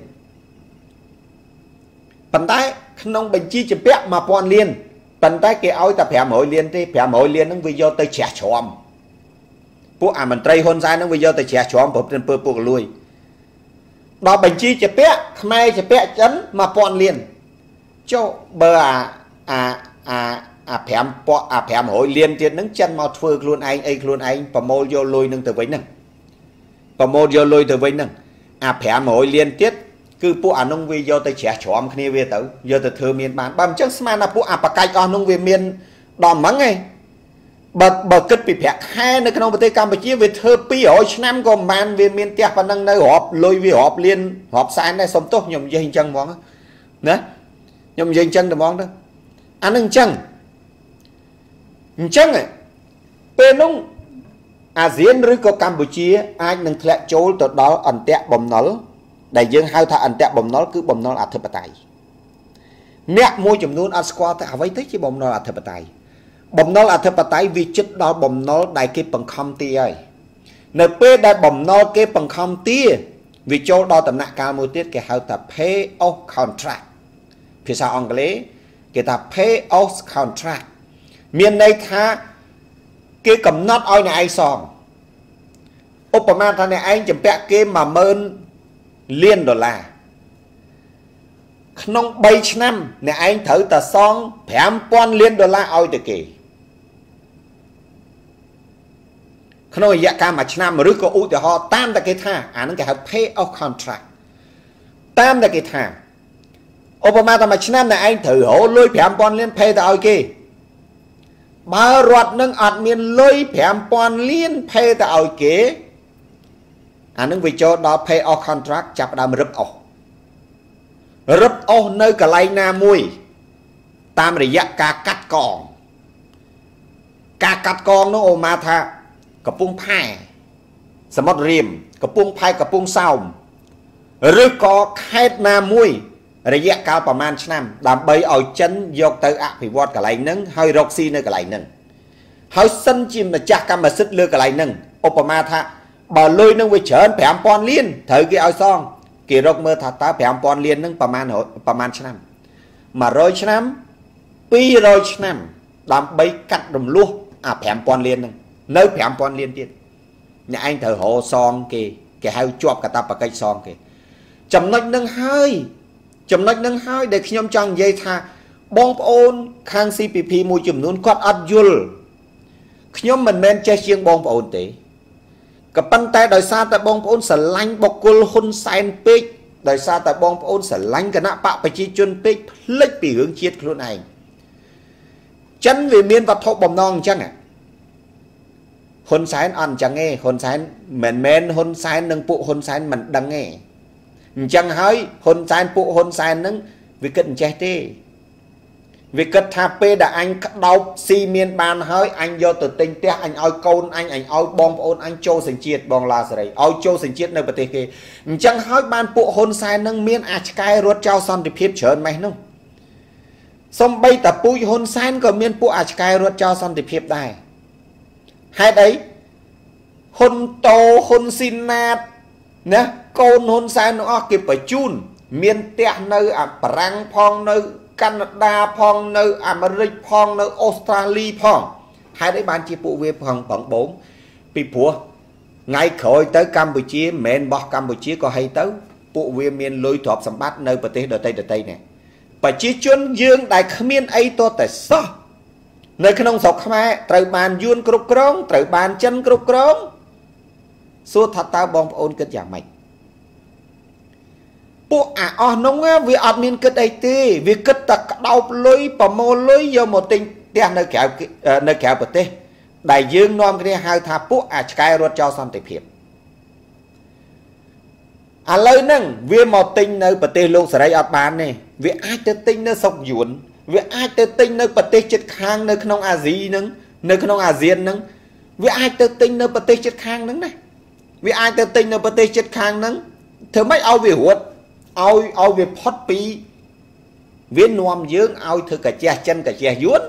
bàn tay nông bệnh chi chỉ biết mà pon liên tận tay kia ao ta phèm hội liên nó vì do tới trẻ chòm pú à mình tây hôn sai nó vì do tới trẻ chòm bột trên pơ lui đó bệnh chi chỉ biết mai chỉ biết chấn mà pon liên cho bờ phèm hội liên tiền nâng chân màu phơi luôn anh promote vô lui nâng từ vĩnh nâng à phèm hội liên tiết cứ pú anh nông vi do tới trẻ chó kia về tới giờ tới thưa miền bán bằng chất mà là pú áp cai con nông về miền đòn mắng ngay bật kết bị phẹt hai nơi nông tây Campuchia về thưa pi ở Nam còn man về miền tây và năng nơi họp lôi về họp liên họp sai này sống tốt nhom dây chân món đó nhom dây chân được món đó anh ăn chân này bên nông ASEAN rồi có Campuchia ai nâng lệ chỗ tới đó ẩn tệ bầm nó đại dương hai thà anh tẹt bầm nó cứ bầm nó là thập tài nét môi chấm nôn ăn squat ta với thế chứ bầm nó là thập tài vì chất đó bầm nó đại cái bằng không tia ấy np đại bầm nó cái bằng không tia vì chỗ đó tầm nã cao môi tiết cái hai thà pay off contract phía sau ông cái ta pay off contract miền này thà cái cầm nát oi này ai sòng Obama thà này anh chấm bẹ cái mà mơn liên đô la nông 3 năm nè anh thử ta son phèm pon liên đô la oi từ kì khâu dạ ca mà năm mà rước có út thì họ tam ta cái tha à nó cái họ pay off contract tam ta cái tha Obama ta mà năm nè anh thử hổ lôi phèm pon liên pay ta oi kì bà ruột nâng ọt miền lôi phèm pon liên pay ta oi kì anh nâng vị cho đó pay off contract chập đam rấp off nơi cả lây na mui tam để dắt cá cắt con nó ôm ma tha cặp buông phai sầm mốt rìm cặp buông phai cặp buông sao rứa có khét na mui để dắt cá vào man năm đam bay ở chân dọc tới ạ phải vót cả lây nâng hơi roxy nơi cả lây nâng Hãy sân chìm là chắc cam mà sức lưu cả lại nâng. Obama thạ bảo lôi nâng với chởn phải ampon liên thời cái ao son kỳ rộng mơ thật ta phải ampon liên nâng paman chân mà rồi chân năm pi rồi chân năm làm bấy cắt đồng luôn à phải ampon liên nâng nơi phải ampon liên tiền nhà anh thờ hộ son kì cái hai chuột cả ta và cây son kì chấm nách nâng hơi chấm nách nâng hơi để khi nhóm chàng dây tha bong ôn khang cpp môi chùm nôn quát adjul nhóm mình men che chiêng bong ôn tí cả băng tay đời xa tại bong ôn sờ lanh bọc côn Hun Sen pick đời xa tại bong ôn sờ lanh cái nã bạo phải chi chuyên pick lệch bị hướng chiết luôn này chân về miền vật thọ bầm non chăng à Hun Sen ăn chẳng nghe Hun Sen men Hun Sen nâng phụ Hun Sen mình đang nghe chẳng hỏi Hun Sen phụ Hun Sen nâng vì cận che tê vì cất tháp đã anh cắt đau xi miên bàn hơi anh vô từ tinh tế anh oi con anh oi bom ôn anh châu sinh chiết bong la sợi oi châu sinh chiết nơi bờ tây kia chẳng hỏi ban bộ Hun Sen nâng miên à cai ruột trao son thì phết chớn mày nung xong bây tập bụi Hun Sen có miên bộ à cai ruột trao son thì phết đài hai đấy Hun Tô Hun Sin nát nè con Hun Sen nó kịp phải chun miên tẹt nơi à prang phong nơi Canada phong nơi America phong nơi Australia phong hai đấy ban chi phụ về phần bận bốn bị phùa ngay khỏi tới Campuchia men bọc Campuchia có hay tới phụ về miền lôi thuộc sầm bát nơi bờ tây này và chi chuyên dương đại miền ấy to tại sao nơi khăn ông sọc mai trời bàn yun cục cong trời bàn chân cục cong suốt thật ta bom ôn kết giảm mạnh bộ à nông á vì admin kết ấy tê vì kết ta đau lối và mồ lối do một tình tiền nơi kéo bớt tê đại dương non cái hai tháp bộ à cái ruột cho son tệp hiệp à lời nâng vì một tình nơi bớt tê luôn sợi ở bàn này vì ai tới tình nó sọc dũn vì ai tới tình nơi bớt tê chết khang nơi không à gì nâng nơi không à diện nâng vì ai tới tình nơi bớt tê chết khang nâng này vì ai tới tình nơi bớt tê chết khang nâng thưa mấy ao về ruột ao về phật pi viên nuông dưỡng ao thưa cả che chân cả che dướn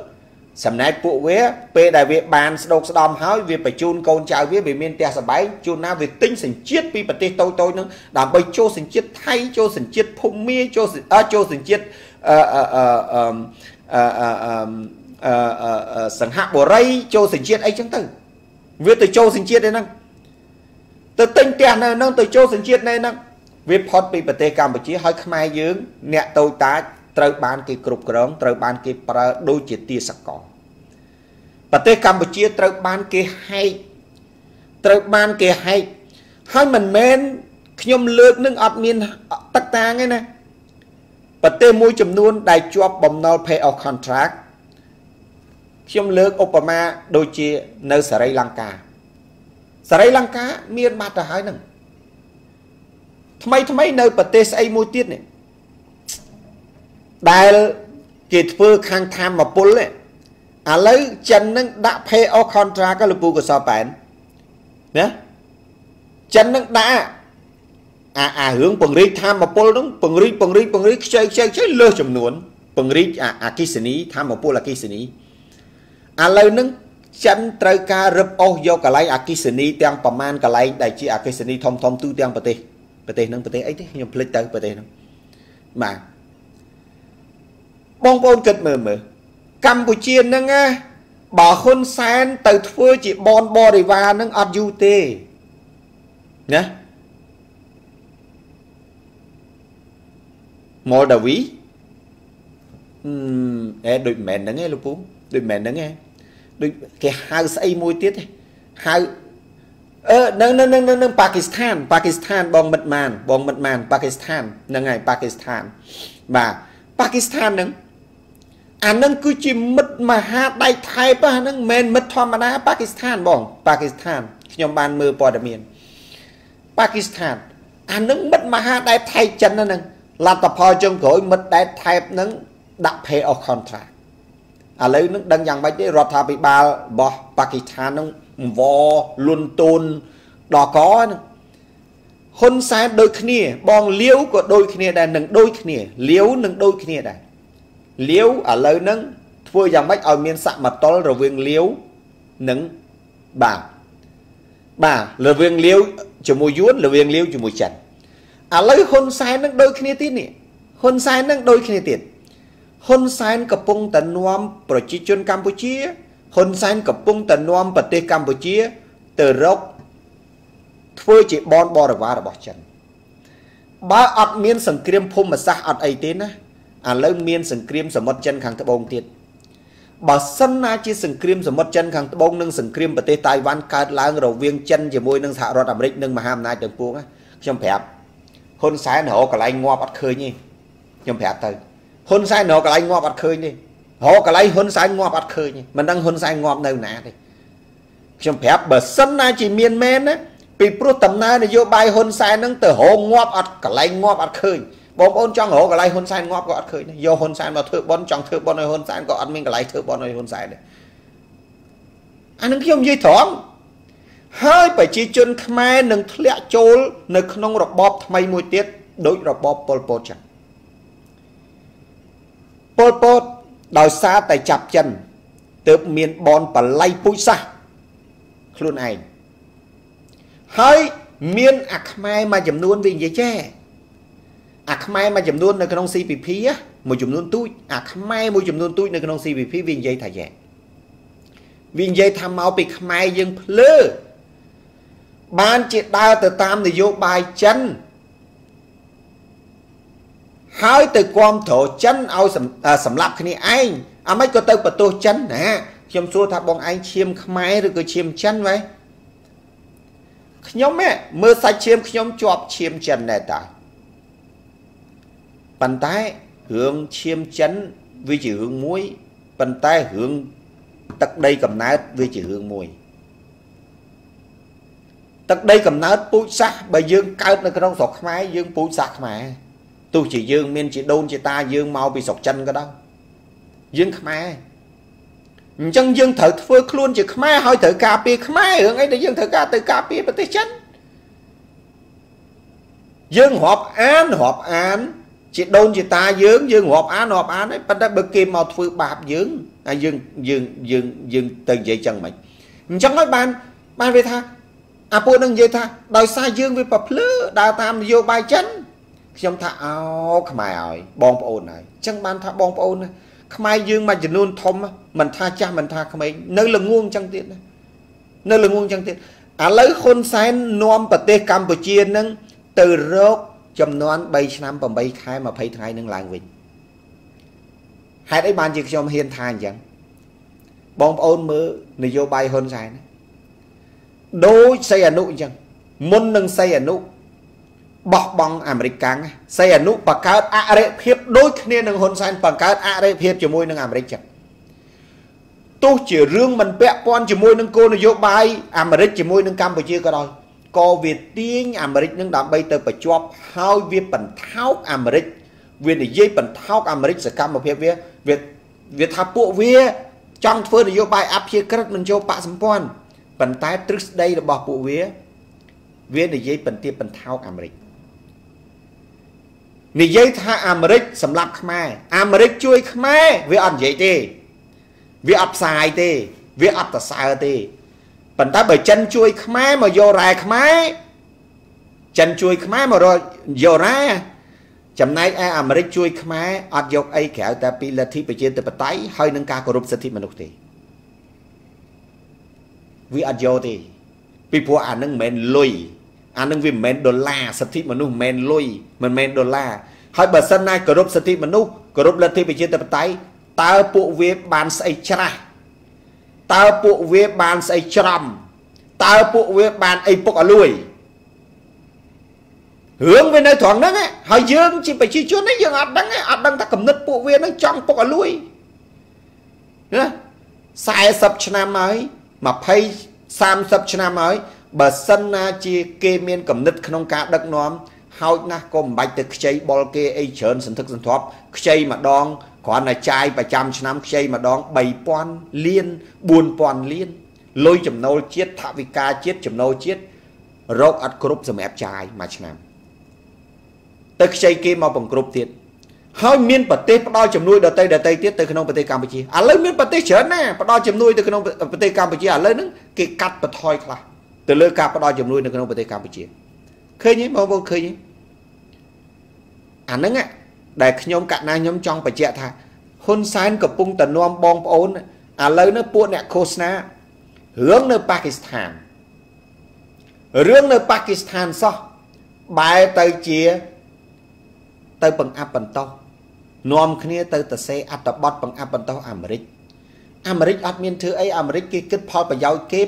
sầm nai phụ vé pe đại việt bàn độc đom hói về phải chun con trai vé về miền tây sầm bái chun na về tinh sình chiết pi bật tê tôi nữa đảm bây chô sình chiết thay chô sình chiết phum mía chô sình chiết sầm hạ bồ rây chô sình chiết ấy chẳng từ về từ chô sình chiết đây năng từ tinh tiền này năng từ chô sình chiết này năng viết phốt bị bật tê Campuchia hơi khai dướng nẹt tàu tá trời ban kỳ cục rong trời ban kỳ đôi chỉ tia sắc cỏ bật tê Campuchia trời ban kỳ hay trời ban kỳ hay hai mình men nhom lược nâng admin tắc ta nghe nè bật tê môi chấm luôn đại chuột bầm nol pay off contract nhom lược Obama đôi chỉ nơi Sri Lanka miền Bắc là hai nè Thầm ấy nơi bật tê xây môi tiết này đại kịp vừa khang tham mà bún này à lấy chân nâng đã phê o contra các lực vụ của sao bán nhé chân nâng đã hướng bằng rí tham mà bún đúng bằng rí chơi lơ chùm nuốn bằng rí kì xin ý tham mà bún là kì xin ý à lấy nâng chân trời ca rập ô dô cả lấy kì xin ý tiang bà man cả lấy đại chi kì xin ý thông tư tiang bật tê bật tê ấy thế nhưng lịch tới bật tê nó mà bong bong kịch mờ Campuchia nâng á bảo Hun Sen từ thưa chị bon bo đi vào nâng ở du tê nhá mò đầu ví đôi mẹ nâng nghe lúc bốn đôi mẹ nâng nghe đôi cái hai xây môi tiết này hai nâng Pakistan bong mật màn Pakistan nâng ngày Pakistan và Pakistan nâng nâng cứ chỉ mật mà ha đại thái ba nâng men mật thom mà Pakistan bong Pakistan nhóm ban mưa bò đầm miền Pakistan nâng mật mà ha đại thái chân nâng là tập hòa trong gối mật đại thái nâng đặt pay off contract lấy nâng đăng dạng bài đấy Rotha bị ba bò Pakistan nâng vò luôn tôn đó có Hun Sen đôi kia bong liếu của đôi kia đây nâng đôi kia liếu nâng đôi kia đây liếu ở lời nâng vừa dòng bách ở miền sạ mặt to rồi viên liếu នឹង bà. Bà là viên liêu cho mùi yuốt, là viên liêu cho mùi chặt. À lấy Hun Sen nâng đôi khía tiết nè. Hun Sen nâng đôi khía tiết. Hun Sen cập bông tần nôm bởi chí chôn Campuchia. Hun Sen cập bông tần nôm bởi tế Campuchia. Từ rốc thưa chị bon bò rửa rửa bỏ chân. Bà ọt miên sẵn kriêm phô mà xa ọt ấy tên á. À lấy miên sẵn kriêm sẵn mất chân kháng thập bông tiết. Bà sân na chi sừng krim sầm mất chân khang bông nâng sừng krim bờ tây Tài Văn cát lá ngầu viên chân chỉ môi nâng hạ rót ẩm rít nâng mà ham nai đường buông á trong phép Hun Sen họ cả lại ngoa bắt khơi nhi trong phép thôi Hun Sen họ cả lại ngoa bắt khơi nhi họ cả lại Hun Sen ngoa bắt khơi nhi mình đang Hun Sen ngoa đâu nè thì trong phép bà sân na chỉ miên men á bị pro tầm na để vô bài Hun Sen nâng từ họ ngoa bắt cả lại ngoa bắt khơi bom ôn trong hổ cái lại Hun Sen ngóp gọt khơi vô Hun Sen mà thưa bon trong thưa bon ơi Hun Sen gọt mình cái lại thưa bon ơi Hun Sen đấy anh đứng không dây thỏng hơi phải chi chun khmer nâng lẹ chốn nâng nông rập bọp thay mùi tiết đối rập bọp Pol Pot chẳng Pol Pot đào xa tại chập chân từ miền bon và lay pui xa luôn này hơi miền khmer mà chấm luôn vì vậy che à khmer mà chấm luôn là cái nông CPP á, một chấm luôn túi à khmer một chấm luôn túi là cái nông CPP viên dây thay dạng viên dây tham máu bị khmer dân lơ ban chị đa từ tam thì vô bài chân hai từ quan thổ chân ao sầm lạp cái này anh à mấy cái tơ bờ tô chân nè trong xua tháp bong anh chiêm khmer rồi cứ chiêm chân vậy nhóm mẹ mưa sai chiêm nhóm chọp chiêm chân này ta bàn tay hướng chiêm chấn vì chỉ hướng mũi bàn tay hướng tật đây cầm nát vì chỉ hướng mũi tật đây cầm nát bụi sắc bà dương cao nó cái rong sọc máy dương bụi sắc mà tôi chỉ dương miên chỉ đôn chỉ ta dương mau bị sọc chân cái đó dương khmer chân dương thở phơi luôn chỉ khmer hơi thở cà phê khmer hướng ấy để dương thở cà từ cà phê mà tới chân dương họp án chị đôn chị ta dưỡng dưỡng hộp án ấy bắt đầu kim màu phư bạp dưỡng à dưỡng từ dây chân mình chẳng nói ban về tha à bố nâng dây tha đòi xa dưỡng với bập lứa đào tam vô bài chân trong tha áo khmai ỏi bong ôn này chẳng ban tha bong ôn này khmai dưỡng mà chỉ luôn thông mình tha cha mình tha khmai nơi là nguồn chẳng tiện nơi là nguồn chẳng tiện à lấy Hun Sen nom bờ tê Campuchia nâng từ rốt chấm nón bay năm bầm bay khai mà phải thay nâng làng vịnh hai đấy ban chỉ cho hiền thàn chẳng bom ôn mơ người vô bay Hun Sen đôi xây ẩn nụ chẳng muốn nâng xây ẩn nụ bọc bong American xây ẩn nụ bằng cái arep hiệp đôi khi nâng Hun Sen bằng cái arep hiệp chỉ môi nâng American chẳng tôi chỉ riêng mình bẹt con chỉ môi nâng cô người vô bay American chỉ môi nâng Campuchia có rồi có việc tiếng Americ nhưng đã bây tới phải cho hai việc bản tháo Americ việc để dây bản tháo Americ sẽ cam một phía việc việc tháp bộ vía trong phơi để vô bài áp chế các mình cho bạn xem quan bản tái trước đây là bỏ bộ vía việc để dây bản tiệp bản tháo Americ để dây tháo Americ sầm lạp khmer Americ chui khmer việc ăn dây tê việc áp xài tê việc áp xài tê bản ta bởi chân chui khmer mà vô ra khmer chân chui khmer mà rồi vô ra chấm nay ai Americ chui khmer ở vô ai kéo ta pi là thi bị chia từ tay hơi nâng cao corrupt thì mình thì vì ở vô thì vì phụ anh nâng men lùi anh nâng vì men đô la thì mình nu men lùi mình men đô la hơi bờ sân này corrupt thì mình nu corrupt là thi bị chia từ tay ta phụ việc bàn xây chả tao bộ vía bàn xây trầm tao bộ vía bàn ấy bốc ở lùi hướng về nơi thoáng đó nghe hỏi dương chỉ phải chi chốn đấy dương ạt đắng ta cầm nứt bộ vía nó trong bốc ở lùi nữa sai sập nam ấy mà pay sam sập nam ấy bờ sân na chi kê miên cầm nứt không cá đất nóm hỏi na còn bạch từ chơi bol kê ấy chớn sân thức sân thóp chơi mà đong còn là chai và trăm năm xây mà đón bày pon liên buồn pon liên lôi chầm nâu chết thả vi ca chết chầm nâu chết rốt ăn cướp dùm ép chai mà chăm tới xây kia mau bằng cướp tiền Hơi miên bật tê bắt đo chấm nuôi đợt tây tiết từ khung bật tê Campuchia à lấy miên bật tê chớn nè bắt đo chấm nuôi từ khung bật tê Campuchia à lấy nó cái cắt bật thoi là từ lơ cà bắt đo chấm nuôi từ khung bật tê Campuchia khơi nhé bao bao khơi nhé ảnh nắng á để nhóm cạn na nhóm trong bạch chẹt thà Hun Sen cặp bung tần nom bom ôn à lấy nó buôn nè Khosna hướng nơi Pakistan hướng nơi Pakistan sao bài tây chia tới bằng áp bằng tàu nôm kia tới tờ xe áp tập bót bằng áp bằng tàu Amerik Amerik admin thứ ấy Amerik kia kết phôi và giáo kế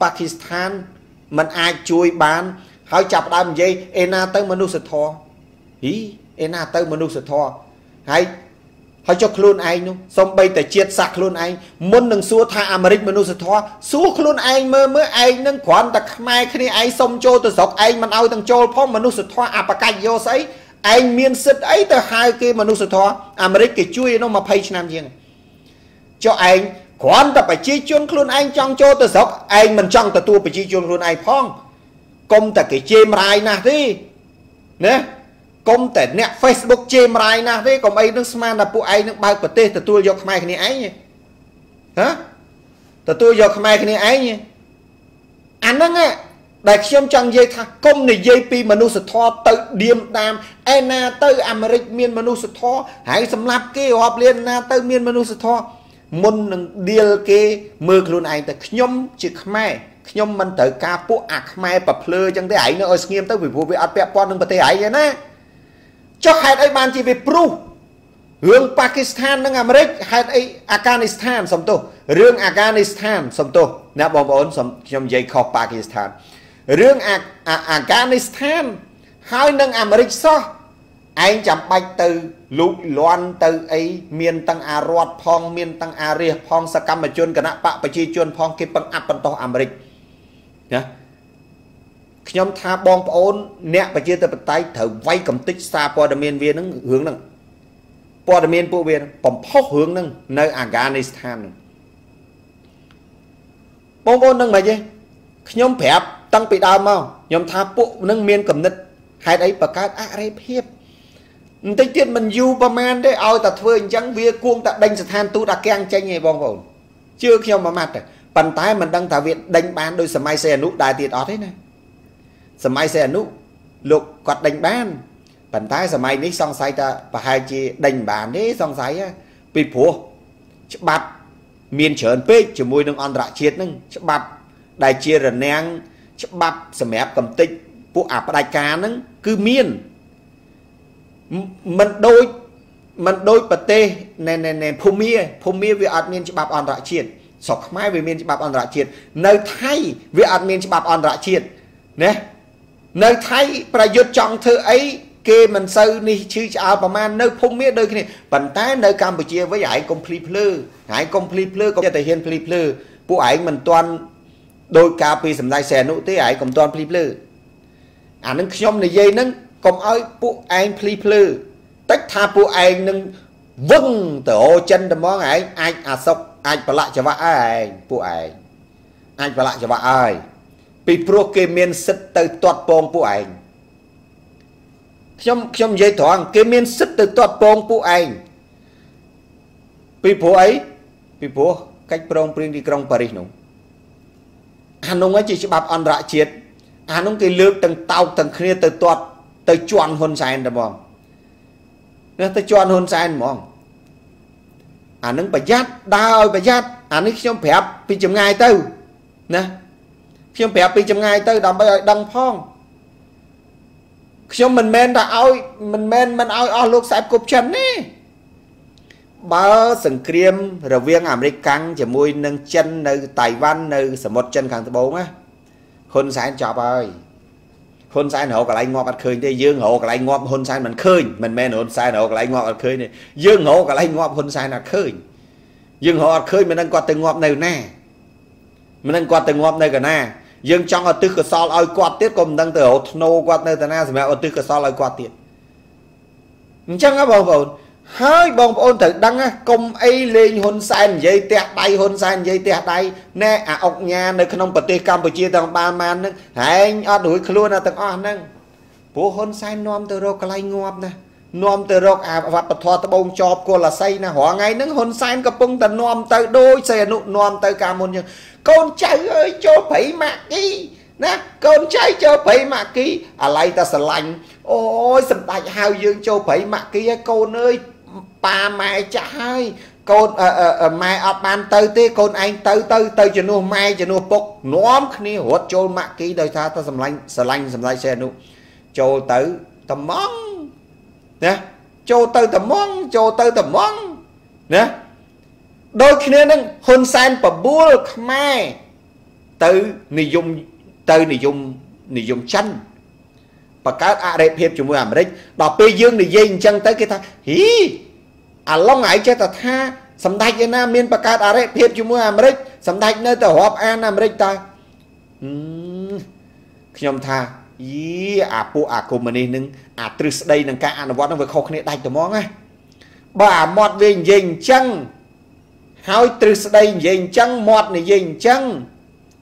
Pakistan mình ai chui bán hỏi chập đam dây ena tới manusatho ý ena tới manusatho hay hỏi cho khôn anh luôn xong bây tờ chiết sạc khôn anh muốn đừng xua tha Amerik manusatho xua khôn anh mơ mơ anh nâng khoản đặc mai khi ai xong cho tờ dọc anh mình ao thằng cho phong manusatho apakai vô sấy anh miên sức ấy từ hai cái mà nô sơ thoa Amerik cái chui nó mà page nam riêng cho anh khoan tập phải chi chuyên luôn anh trong cho từ dọc anh mình trong từ tua phải chi chuyên luôn anh phong công tại cái chêm rai nè đi nè công tại nè Facebook chêm rai nè đi còn anh nước smart là bộ anh nước bao của tê từ tua dọc mai cái này ấy nhỉ hả từ tua dọc mai cái này ấy nhỉ anh đó nghe đại khiêm chẳng dây thà công này dây pi manusatho tự điềm đam ena tự Amerik miên manusatho hãy xâm lạp kia họp liên na tự miên manusatho môn nâng điều kia mưa luôn anh ta nhóm chịu khmai nhóm mình tự ca bộ ạc khmai bập lơ chẳng thấy ấy nó ở nghiêm tới vì vụ việc áp bẹp con đừng bật thấy ấy nè cho hai ấy ban chỉ về pru hướng Pakistan nâng Amerik hai ấy Afghanistan xong tô riêng Afghanistan xong tô nè bọn bọn xong nhóm dây khóc Pakistan riêng Afghanistan hai nâng Amerik sao anh chẳng bạch từ lục loan từ ấy miền tăng à ruột phong miền tăng à rìa phong sa cam mà chôn cả nạ bạ bà chi chôn phong cái băng áp băng to Amerik nhá nhóm tha bom ôn nẹ bà chia từ bàn tay thở vay cầm tích xa po đầm miền viên nâng hướng nâng po đầm miền po viên bỏng phóc hướng nâng nơi Afghanistan bom ôn nâng mày chứ nhóm phép tăng bị đau mau nhóm tha bộ nâng miên cầm nứt hai đấy bà cá á rê phép tích tiết mình dù bà man đấy ôi ta thơ chẳng vía cuông ta đánh sạch hàn tu đã keng chanh nghe bong vồn chưa khi mà mặt bàn tay mình đang thả viện đánh bán đôi sầm mai xe nụ đại tiệt ó thế này sầm mai xe nụ lục quạt đánh bán bàn tay sầm mai nít xong say ta và hai chị đánh bán đấy xong say á bị phù bạt miên chởn pê chỉ môi nâng on rạ chiết nâng bạt đại chia rần nang bắp sầm ép cầm tích bộ áp đại ca nâng cứ miên mình đôi bật tê nè phô mía về admin bắp on rạ chiết sọc mai về miên bắp on rạ chiết nơi thay về admin bắp on rạ chiết nè nơi thay prajut trong thơ ấy kê mình sâu ni chư chào bà man nơi phô mía đôi cái này bẩn tái nơi Campuchia với giải complete blue hải complete blue có thể hiện complete blue bộ ảnh mình toàn đôi cà phê sầm dai xè nụ tí ấy còn toàn pli plư à nâng nhóm này dây nâng còn ơi bộ anh pli plư tách tha bộ anh nâng vâng tổ chân đầm món ấy anh à sọc anh phải lại cho vợ anh bộ anh phải lại cho vợ ơi bị pro kem miên sứt từ toát bông bộ anh nhóm dây thoáng kem miên sứt từ toát bông bộ anh bị bố ấy bị bố cách prong prinh đi krong Paris nung anh nông ấy chỉ bạp ăn rạ chết anh nông cái lược từng tàu từng kia từ toát tới chọn Hun Sen đúng không nó tới chọn Hun Sen mong anh nông phải dắt đau phải dắt anh ấy không phép bị chấm ngay tới nè không phép bị chấm ngay tới đầm bây đầm phong không mình men đã ôi mình ôi ôi lúc sạp cục chân nè bà sừng kìm rồi viên Amerik căng chỉ môi nâng chân nơi Tài Văn nơi sầm một chân càng thứ bốn á Hun Sen chọc ơi Hun Sen hộ cả lại ngọt mặt khơi đây dương hộ cả lại ngọt Hun Sen mình khơi mình men Hun Sen hộ cả lại ngọt mặt khơi này dương hộ cả lại ngọt Hun Sen là khơi dương hộ khơi mình đang quạt từ ngọt này nè mình đang quạt từ ngọt này cả nè dương trong ở tư cửa sau ơi quạt tiết còn đang từ hộ nô quạt nơi ta na mẹ ở tư cửa sau lại quạt tiết chẳng á bầu bầu hơi bong ôn thử đăng á công ấy lên Hun Sen dây tẹt tay Hun Sen dây tẹt tay nè à ốc nhà nơi khăn ông bật tê Campuchia thằng ba man nâng hãy anh đuổi khăn luôn là thằng on nâng bố Hun Sen nôm từ đâu cái lay ngọt nè Nom từ rọc à vật bật thoát bông chọc của là say là hóa ngay nâng Hun Sen cặp bông tần nom tới đôi xe nụ nom tới cả môn nhưng con cháu ơi cho phải mạc đi nè con cháu cho phải mạc ký à lại ta sẽ lành ôi sầm đại hào dương cho phải mạc kia con ơi bà mẹ trai con mẹ ở bàn tới tí con anh tới tới tới cho nó mai cho nó bốc nóm khi hốt cho mạc ký đời ta ta sầm lành xe nụ cho tới tầm mong nè cho tới tầm mong cho tới tầm mong nè đôi khi nên Hun Sen và búa mai từ nội dung chanh và các ạ đẹp hiệp chúng mình đấy đọc tôi dương thì dây chân tới cái ta hí à lo ngại cho ta tha sầm thạch Việt Nam miền và các ạ đẹp hiệp chúng mình đấy sầm thạch nơi tờ họp an nam đấy ta khi ông tha ý à pu à của mình nên à từ đây là cả nó vẫn đang với khó khăn đại tầm mong á bà mọt về dây chân hỏi từ đây dây chân mọt này dây chân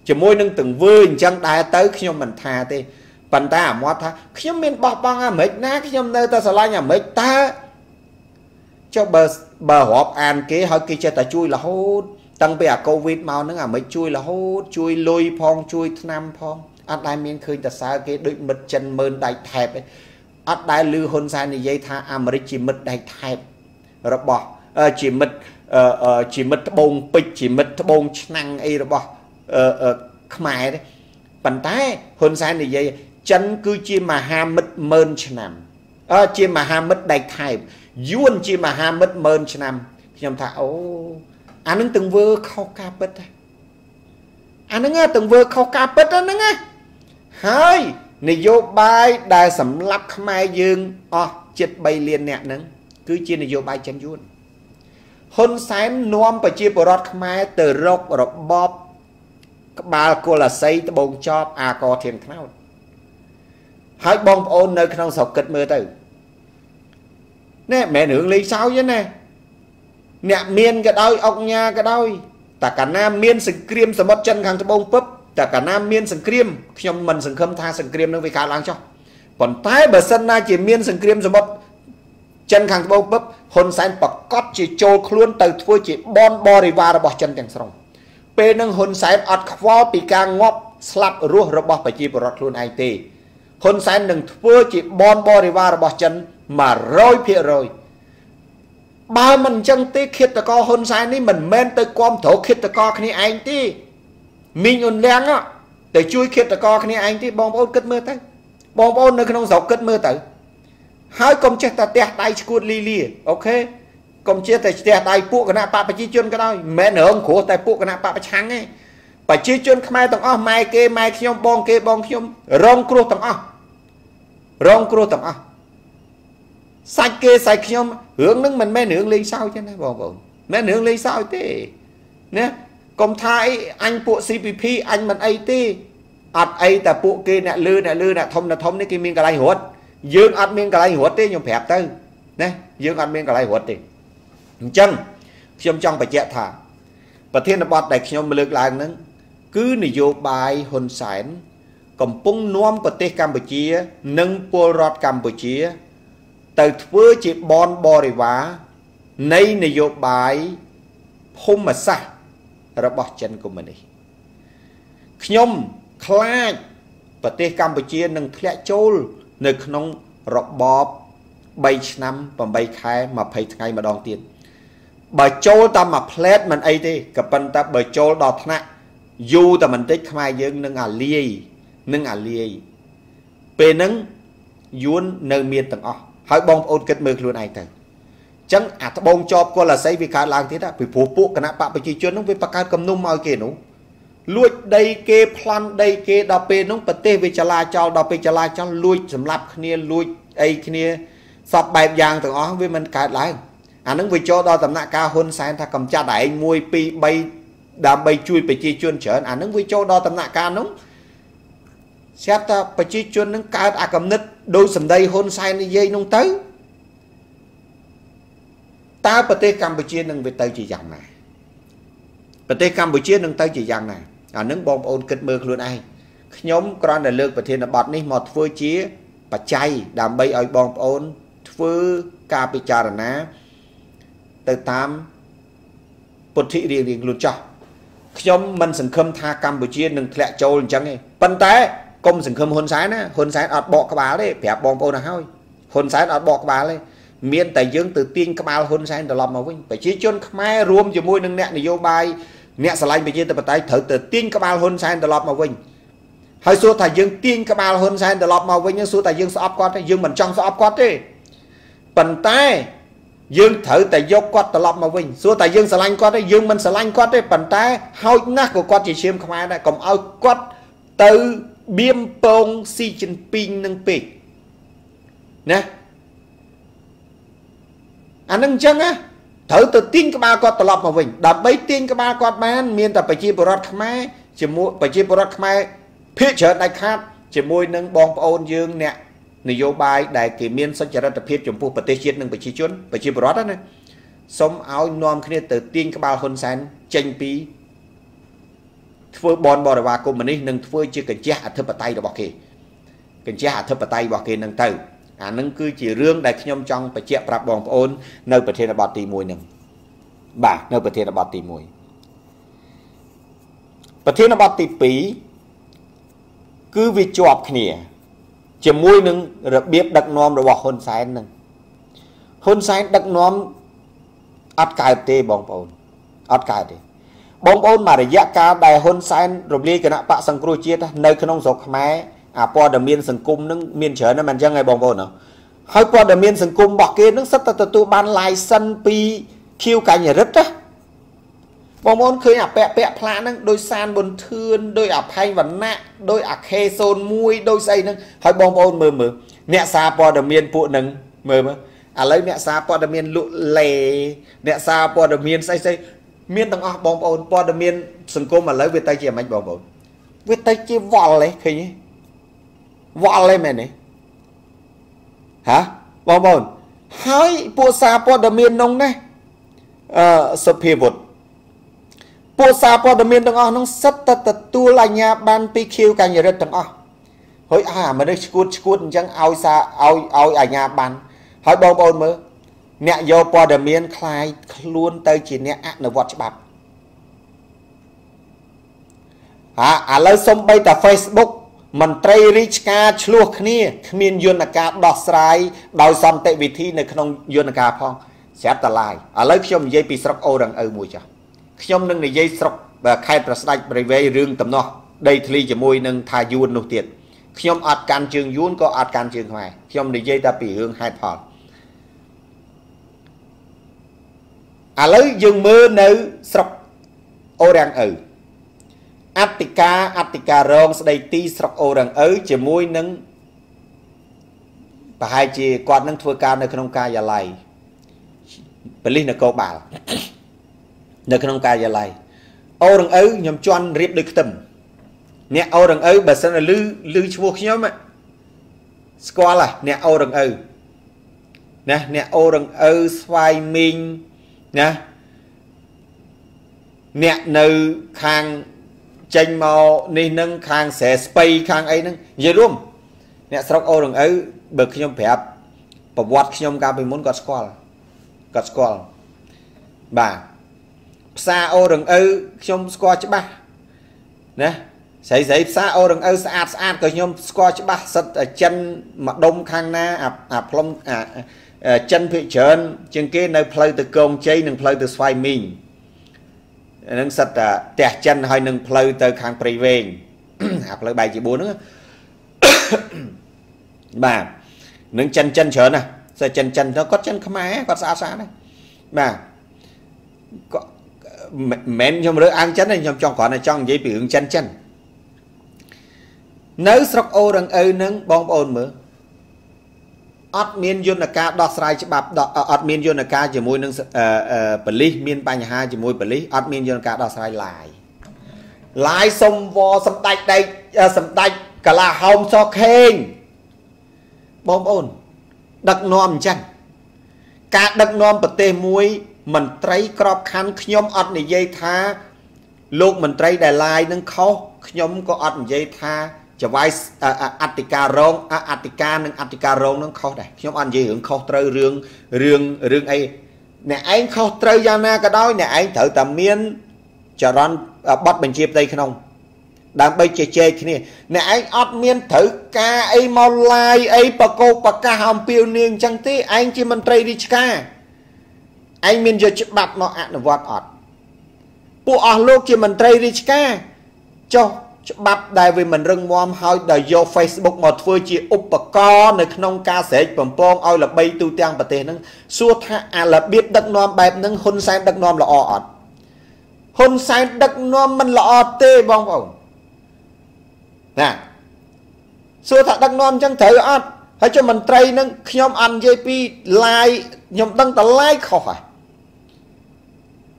chỉ môi nâng từng vườn chân đá tới khi mình thà thì bạn ta à mọt thà khi mình bọc băng à mấy nát khi nơi ta sẽ lại nhà mấy ta cho bờ họp an kế hỏi kia cho ta chui là hốt tăng bây à covid mau nữa à mấy chui là hốt chui lôi phong chui nam phong anh đại miền khơi ta sao cái đứt mật chân mơn đại thẹp anh đại lưu Hun Sen này dây thà à mấy chỉ mật đại thẹp rồi bỏ chỉ mật bông pịch chỉ mật bông năng ấy rồi bỏ khmai đấy bàn tay Hun Sen này dây chân cứ chia mà ham mít mơn năm chia mà ham mít đại thải yuan chia mà ham mít mơn năm nhầm thà ô anh đứng từng vơ khâu ca bít anh đứng từng vơ khâu ca bít anh đứng á hơi này vô bài đại sẩm lấp khmai dương chết bay liền nè nứng cứ chia này vô bài chân yuan Hun Sen nuông và chia bờ rót khmai từ rốc rọc bóp bà cô là xây bông chóp à có thiền khao hãy bông ôn nơi khao sọc kết mưa từ nè mẹ nướng lấy sao vậy nè nè miên cái đôi ốc nha cái đôi ta cả nam miên sừng krim sờ mất chân khang cho bông bấp ta cả nam miên sừng krim khi mình sừng khâm tha sừng krim nó bị cá lang cho còn thái bờ sân na chỉ miên sừng krim sờ mất chân khang bông bấp Hun Sen bật cót chỉ trôi luôn từ thôi chỉ bon bò đi vào bỏ chân chẳng xong bên nâng Hun Sen ọt khóa bị ca ngọp sạp ruột rồi bỏ phải chì bỏ luôn ai tì Hun Sen nâng thua chỉ bon bò đi vào bỏ chân mà rồi phía rồi ba mình chân tí khiết ta có Hun Sen đi mình men tới con thổ khiết ta có khi anh tí mình ổn đáng á để chui khiết ta có khi anh tí bóng ôn kết mưa tới bóng ôn nơi không dọc kết mưa tới hai công chết ta tẹt tay chút li li ok công chia tay chia tay buộc cái nắp bà phải chia chuyên cái đó mẹ nở ông khổ tay buộc cái nắp bà phải trắng ấy phải chia chuyên cái mai tầng ó mai kê mai khi ông bong kê bong khi ông rong cua tầng ó sạch kê sạch khi ông hướng nước mình mẹ nướng lên sau cho nên bò bò mẹ nướng lên sau thế nè công thái anh buộc CPP anh mình ấy tê ạt ấy ta buộc kê lư nè thông đấy cái miếng cái này hốt dương ạt miếng cái này hốt tê nhom phẹp tê nè dương ạt miếng cái này hốt tê chân khi ông trong phải chạy thả và thiên là bọt đại khi ông lực lại nâng cứ nị vô bài Hun Sen cầm bung nuông và tê Campuchia nâng pol rót Campuchia từ vừa chỉ bon bò đi vá nay nị vô bài hôm mà xa rồi bọt chân của mình đi khi ông khai và tê Campuchia nâng thẹn chôl nâng nông rọ bọp bay năm và bay khai mà phải ngày mà đòn tiền bà châu ta mà pled mình ấy đi cả phần ta bà châu đọt nè dù ta mình tích mai dương nâng à liê về nâng yuan nơi miền tầng o hỏi bông ôn kết mực luôn này thằng chẳng à ta bông cho qua là xây vì khá lang thế đó vì phố phụ cái nắp bạc bị chi chuyên nó với bạc cá cầm nung mau kì nó lui đây kê plan đây kê đạp về nó bật tê về chả la cho đạp về chả la cho lui sầm lạp kia lui ấy kia sập bài vàng tầng o với mình cả lại anh đứng với cho đo tầm nã ca Hun Sen ta cầm cha đại mui pi bay đam bay chui bị chi chuyên trở anh đứng với cho đo tầm nã ca núng xét ta bị chi chuyên núng ca à cầm nít đôi sầm đây Hun Sen đi dây nông tới ta bờ tây Campuchia nâng về tới chỉ dặn này bờ tây Campuchia nâng tới chỉ dặn này anh đứng bom ôn kết mưa luôn ai nhóm con là lương bờ thiên là bọt này một vui chia bờ chay đam bay ở bom ôn thưa ca bị trả đàn á từ tám bột thị riêng riêng luôn cho trong mình sừng khâm tha Campuchia đừng lẹ trâu chẳng nghe bận té công sừng khâm hôn sái nè hôn sái ọt bọ các bà đấy vẻ bom bồn nào thôi hôn sái ọt bọ các bà đấy miền tây dương từ tiên các bà hôn sái từ lòng mà vinh phải chỉ chôn mai rôm chỉ môi đừng nẹn để vô bài nẹn xả lạnh bị chia từ bờ tây thử từ tiên các bà hôn sái từ lòng mà vinh hơi số tài dương tiên các bà hôn sái từ lòng mà vinh nhưng số tài dương sọp quát dương mình trong sọp quát đi bận té dương thử tại dốc quát từ lọp mà vinh xua tại dương xà lanh quát đấy dương mình xà lanh quát đấy bàn tay hôi nát của quát chỉ xem không ai đây còn ao quát từ biêm pong si chân pin nâng pì nè anh nâng chân á thử từ tiên các ba quát từ lọp mà vinh đập bấy tiên các ba quát man miền tập bảy chi bờ rát khmai chỉ mua bảy chi bờ rát khmai phía chợ đại khát chỉ mua nâng bong ôn dương nè nêu vô bài đại kỷ miên sân chợ tập hiệp chủng phu bờ tây chiết nâng bờ chi chốn bờ chi bờ rót đó này sống áo nom khi từ tiên các bà hôn sán tranh pí thưa bon bò và cô mình đi nâng thưa chưa cần che thưa bờ tay rồi bỏ kì cần che thưa bờ tay bỏ kì nâng từ à nâng cứ chỉ riêng đại nhom trong bờ chẹt rạp bòn ôn nơi bờ thiên là bọt tì mùi nâng bà nơi bờ thiên là bọt tì mùi bờ thiên là bọt tì pí cứ vì chuột khỉ chỉ môi nâng biết đặc nom rồi bỏ hôn sai nâng hôn sai đặc nom ắt cài tê bong bồn ắt cài tê bong bồn mà để dã cá đại hôn sai rồi lấy cái nắp bạ sang cua chia nơi cái nông sọc máy à qua đường miên sừng cung nâng miên chở nó mình ra ngày bong bồn nào hay qua đường miên sừng cung bỏ kia nâng sắt tơ tu ban lai sân pi kêu cái nhà rất á bong bồn khơi à bẹ bẹ pha nâng đôi san buồn thương đôi à phay và nạ đôi à khe son muôi đôi say nâng hỏi bong bồn mờ mờ nẹt xa po đầm miên phụ nâng mờ mờ à lấy nẹt xa po đầm miên lụ lè nẹt xa po đầm miên say say miên thằng ông bong bồn po đầm miên sừng cô mà lấy về tay chia mạch bong bồn về tay chia vọ lấy khơi nhé vọ lấy mày này hả bong bồn hỏi po xa po đầm miên nông này sập hiệp vụt bộ sao bỏ đầm miên đó nó sắp tu là nhà ban PQ cả nhà rất thằng ó hỏi à mà đây cuốn chẳng ao xa ao ở nhà ban hỏi bao bao mớ nhẹ vô bỏ đầm miên khai luôn tới chỉ nhẹ nó vọt bạc à à lấy xong bây cả Facebook mình trai rich ca chua khnia miên yun là ca đọt sai đào xong tại vị thi này không yun là ca phong sẽ trả lại à lấy xong dây bị sọc ô rằng mùi chả trong nâng này dây sọc và khai prasad về riêng tầm nó đây thì chỉ môi nâng thai yun đầu tiên trong ạt can trường yun có ạt can trường hoài trong này dây ta bị hương hai thọ à lấy dương mơ nữ sọc ô đang ở Attica rong đây ti sọc ô đang ở chỉ môi nâng và hai chị quạt nâng thua ca nơi không ca già lại beli là câu bảo nơi không ca già lại ô rằng ấy nhầm cho anh riết được tầm nè ô rằng ấy bà sẽ là lư lư chuộc nhóm ạ score là nè ô rằng ấy nè nè ô rằng ấy xoay mình nè nè nơi khang tranh màu nên nâng khang sẽ space khang ấy nâng dễ đúng nè sau ô rằng ấy bực nhóm phép và quạt nhóm ca mình muốn có score bà xa ô đường ư trong score chứ ba nè xảy giấy xa ô đường ư xa cơ nhóm score chứ ba sật ở chân mặt đông khang na phong chân thị trấn trên kia nơi play từ công chơi nâng play từ xoay mình nâng sật tẻ chân hay nâng play từ khang private học lại bài chỉ 4 nữa bà nâng chân chân trở nè giờ chân chân nó có chân không ai có xa này bà có mẹn trong rửa ăn chén này trong quả này trong dây bị hưởng chân chân nếu sọc ô rằng ơi nâng bong ôn mơ admin yun ca đọt sai chứ bạp admin yun ca chỉ môi nâng bẩn lý miên bành hai chỉ môi bẩn lý admin yun ca đọt sai lại xong vò xong tay đây xong tay cả là hồng cho khen bong ôn đặc nom chân cả đặc nom bật tê muối mình trái crop khăn nhóm ọt này dây tha lúc mình trái đài lai nâng khó nhóm có ọt dây tha Cho vai Attica rong nâng khó đây. Chúng anh gì ứng khó trâu rương ấy. Nè anh khó trâu ra na cái đó. Nè anh thử tầm miên cho rõn bắt mình chếp đây không. Đang bây chê chê thế này. Nè anh ọt miên thử ca ấy mau lai ấy bà cô bà ca hòm piêu niên chẳng tí. Anh chỉ mình trây đi chá. Anh miên giờ chếp bạp nó ạc nó vọt ọt. Bộ ọt lúc chỉ mình trây đi chá. Cho bắt đại vì mình rừng mồm hỏi đời vô Facebook một phương chỉ úp bà con nơi nông ca sẽ bầm bông ôi là bay tu tiang bà tế nâng suốt hạ là biết đất nôm bẹp nâng Hun Sen đất nôm là ọt Hun Sen đất nôm mình là ọt tê bông bông nè suốt hạ đất nôm chẳng thấy ọt hãy cho mình trây nâng nhóm ăn dây pi like nhóm đăng ta like khó phải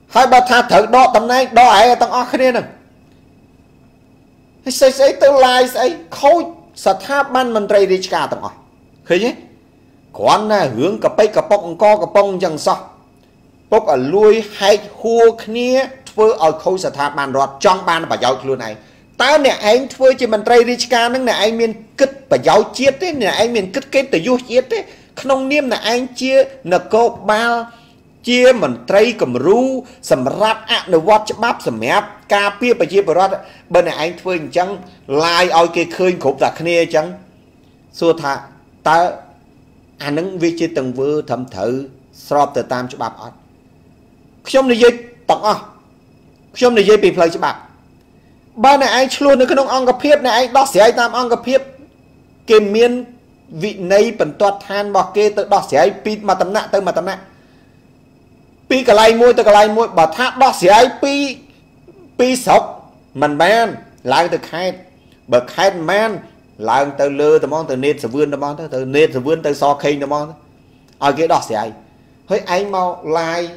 hãy bà tha thử đo tầm này đo ấy tăng ọt khá nâng xây xây tương lai xây khối sát tháp ban mình trầy đi cả tầm rồi khi nhé còn là hướng cặp bay cặp bông co cặp bông chẳng sao bốc ở lui hay hua kia vừa ở khối sát tháp ban rồi trong ban và giáo luôn này tao nè anh vừa chỉ mình trầy đi cả nâng nè anh miền kích và giáo chiết thế nè anh miền kích kết từ du chiết thế không niêm là anh chia nè cô ba chia mình trầy cầm ru sầm rát ạ nè vót chắp bắp sầm mép ca pia và chia bờ bên này anh phơi chẳng lai oi kê khơi khổ là khné chẳng xua thà ta anh đứng vi chia từng vừa thầm thử sọp từ tam chắp bắp ọt không được gì tặng à không được gì bị phơi chắp bắp bên này anh luôn được cái nông ăn cà phê này anh đó sẽ anh tam ăn cà phê kèm miên vị này bẩn toát than bọt kê tự đó sẽ anh pin mà tầm nặng tự mà tầm nặng pi cả lai môi từ cả lai môi bà tháp đó sẽ ai pi pi sọc mình man lại từ khai bậc khai man lại từ lơ từ món từ nết từ vươn từ món từ nết từ vươn từ so khay từ món ở cái đó sẽ ai thấy anh mau lai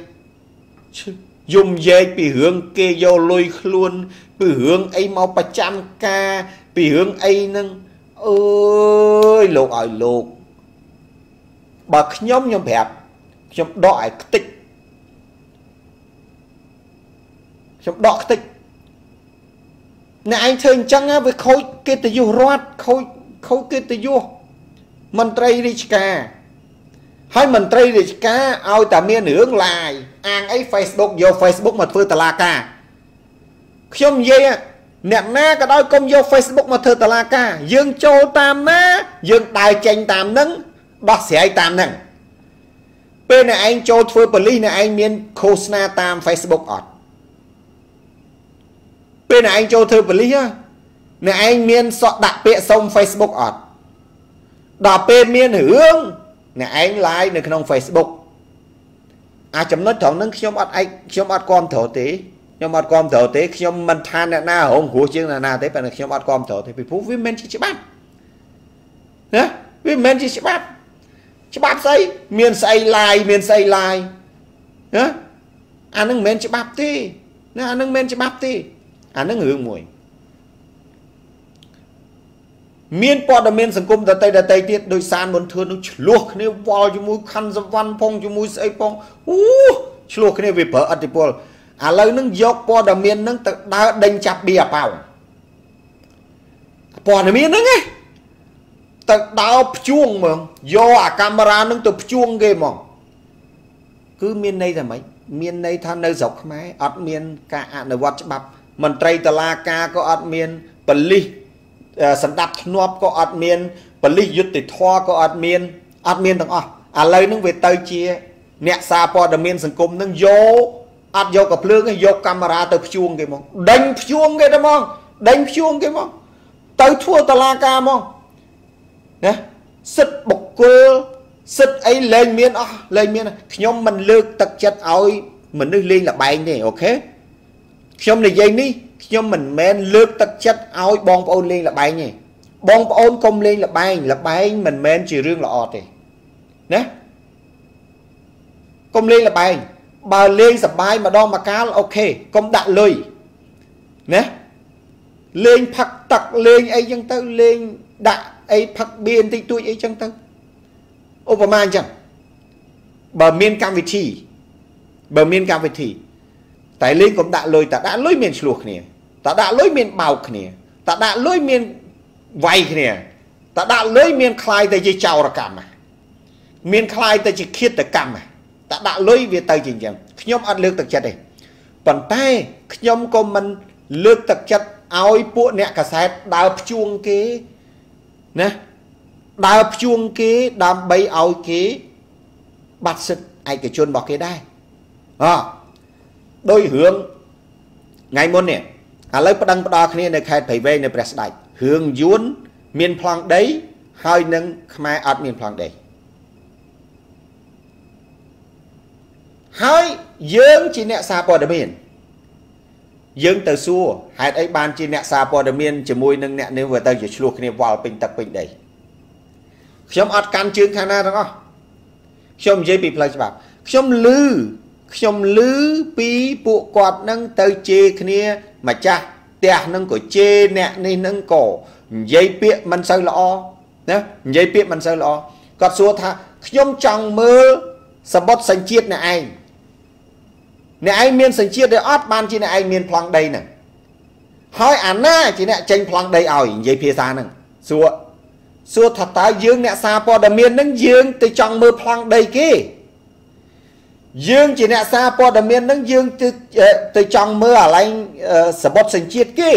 dùng dây bị hướng kia vô lôi luôn bị hướng ấy mau 100k bị hướng ấy nâng ơi lột ỏi lột bậc nhóm hẹp nhóm đói tích trong đọt tịch nè anh thường chăng á với khối kia từ du rót khối kia từ du mình trai đi cả hay mình trai đi cả ao ta miên nướng lại ăn ấy Facebook vô Facebook mà phơi tà la ca không vậy á nè na cái đó công vô Facebook mà thưa tà la ca dương châu tam ná dương tài tranh tam nấng bác sĩ ấy tam nấng bên này anh châu phơi poli này anh miên Khosna tam Facebook ọt bên này anh cho thơ vật lý á nè anh miên sọ đặt bệ xong Facebook ọt đặt bệ miên hướng nè anh like được không Facebook à chấm nói thằng nâng khi mắt anh khi mắt con thở tí nhưng mắt con thở tí khi mình than nè na hồn của chương là na thế phải là khi mắt con thở thì bị phú với men chỉ bắt nhá với men chỉ bắt xây miên xây like nhá anh nâng men chỉ bắt tí nè anh nâng men chỉ bắt tí anh nâng hướng mùi miên bọt ở miên sân cung đợt tây tiết đôi sàn muốn thương nó luộc nếu vào cho mùi khăn dập văn phong cho mùi xây phong luộc nếu về phở ở tí bọt à lời nâng dọc bọt ở miên nâng đã đánh chạp bìa vào bọt ở miên nâng ấy tật đào chuông mà do à camera nâng tập chuông ghê mà cứ miên này là mấy miên này tha nơi dọc máy ở miên cả ạ nơi vọt bạp mình trai tà la ca có ọt miên bẩn lý sẵn đạp nộp có ọt miên bẩn lý dụt tì thoa có ọt miên thằng ọ à lời nâng về tơi chia nẹ xa bọt ở miên sẵn cung nâng vô ọt vô cặp lương vô camera tớ phuông kì mong đánh phuông kì đó mong đánh phuông kì mong tớ thua tà la ca mong nè xích bọc cơ xích ấy lên miên ọ lên miên nhóm mình lược tật chất ôi mình nâng liên là bài này ok nhóm này dây ní nhóm mình men lướt tất chất áo bong ôn lên là bay nhỉ bong ôn công lên là bay mình men chỉ riêng là ọt này nè công lên là bay bà lên sập bay mà đo mà cá là ok công đặt lời nè lên phật tặc lên ấy chẳng tới lên đặt ấy phật biên thì tôi ấy chẳng tới Obama chẳng bà miên cam vị thị tại lên cũng đã lôi ta đã lôi miền sluộc nè ta đã lôi miền bào nè ta đã lôi miền vay nè, ta đã lấy miền khai tới chỉ chào ra cam à, miền khai tới chỉ khiết tới cam à, ta đã lấy về tới chỉ chẳng, nhóm ăn lược tật chặt đi, còn tay nhóm có mình lược tật chặt áo bộ nè cả sài đào chuông kế, nè đào chuông kế đam bay áo kế, bắt sực ai cái chôn bỏ cái đai, à, đôi hướng ngày môn nè. À lấy bắt đăng bắt đo khné này khai thầy về này press đại hướng vốn miền phong đấy hơi nâng mai ở miền phong đấy hơi dướng chỉ nẹt xa bờ miền dướng từ xưa hạt ấy ban chỉ nẹt xa bờ miền chỉ môi nâng nẹt nếu vừa tới chỉ luộc khné vào bình tật bình đấy xem ở căn chương khanh na đúng không xem dễ bị play vào xem lư xem lư pi bộ quạt nâng tới chê khné mà cha tè nâng cổ chê nè nên nâng cổ dây bịa mình sao lọ nhé dây bịa mình sao lọ còn xua tha nhóm chồng mơ sập bót sành chiết nè anh miên sành chiết để ót ban chi nè anh miên phăng đây nè hỏi anh á chỉ nè tranh phăng đây ỏi dây phía xa nè xua xua thật ta dương nè xa po đầm miên nâng dương từ chồng mơ phăng đây kia dương chỉ nè xa po đầm miên nâng dương từ chồng mơ ở lạnh sập bót sành chiết kia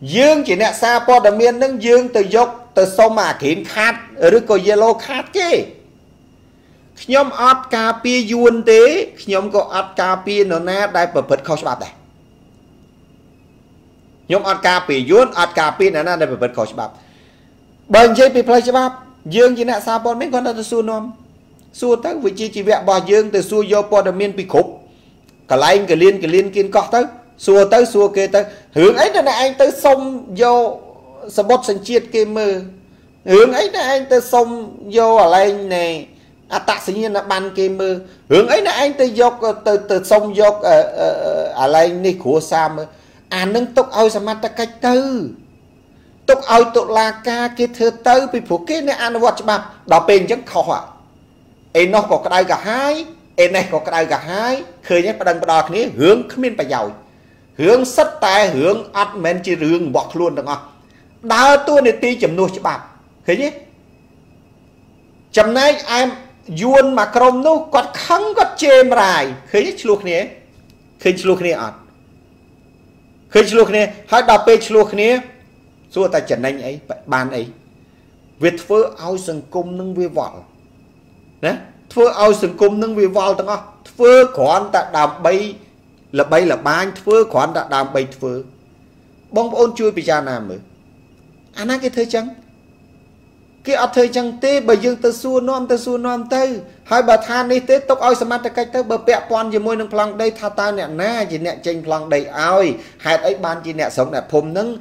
dương chỉ nè xa po đầm miên nâng dương từ dốc từ sâu mà khiến khát rồi có yellow khát kia nhóm ớt cà phê yuân tế nhóm có ớt cà phê nó nè đại bật bật khó sập này nhóm ớt cà phê yuân ớt cà phê nó nè đại bật bật khó sập bên dưới bị play sập dương chỉ nè xa po mấy con nó su nom su tới vị trí chỉ vẽ bò dương từ su vô po đầm miên bị khục cả lạnh cả liên kiên cọ tới xua kia tới hướng ấy là anh tới sông vô sờ bót sân chiết kia mơ hướng ấy là anh tới sông vô ở lên này à tạ sinh nhiên là ban kia mơ hướng ấy là anh tới vô từ sông vô ở lên này của xa mơ à nâng tốc ôi xa mát ta cách tư tốc ôi tốc la ca kia thơ tư bị phủ kia này anh vọt cho bà đó bên chẳng khó hả em nó có cái đai cả hai em này có cái đai cả hai khơi nhé bà đăng bà đọc này hướng khá miên bà giàu hướng sách tay hướng át mến chỉ rương bọc luôn đúng không? Đá tôi này tí chấm nuôi cho bạn thế nhé chấm này em yuôn mà crom nó còn khăn còn chê mà rài khế chluộc này khế chluộc này ọt khế chluộc này hãy đọc bê chluộc này xua ta chẳng anh ấy bàn ấy việc phơ áo sừng cung nâng vi vọt đấy phơ áo sừng cung nâng vi vọt đúng không phơ còn ta đạp bay là bay là ban phơ khoản đã đàm bay phơ bông ôn chui bị cha nam mới anh ấy cái thời trắng cái ở thời trắng tê bởi dương tơ xua non tây hai bà than đi tết tóc oi smart cách tớ bờ bẹ quan gì môi nâng phẳng đây tha ta nè na gì nè tranh phẳng đầy oi hai ấy ban gì nè sống nè phom nâng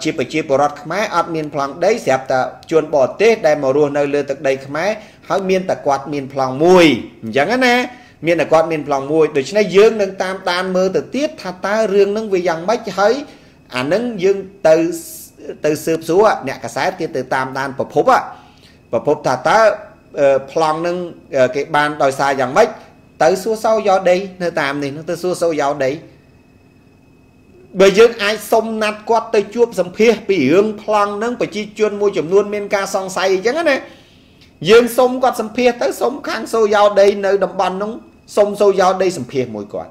chỉ bờ rót khmái ở miền phẳng đấy xẹp ta chuồn bỏ tết đây mà ruồi nơi lừa tật đầy khmái hỏi miền ta quạt miền phẳng mùi chẳng anh nè miền là con miền lòng mùi được nay dương nâng tam tan mơ từ tiết tha ta riêng nâng về dòng bách thấy à nâng dương từ từ sụp xuống nè cả sái kia từ tam tan và phốp tha ta lòng nâng cái bàn đòi xa dòng bách tới xua sâu do đây nơi tam này nó tới xua sâu do đấy bởi dương ai xông nát quát tới chuốc dầm phía bị hướng lòng nâng phải chi chuyên mua chùm luôn men ca song say chẳng này dương sông quạt sầm phê tới sông khang sâu giao đây nơi đầm bàn nóng sông sâu giao đây sầm phê mùi quạt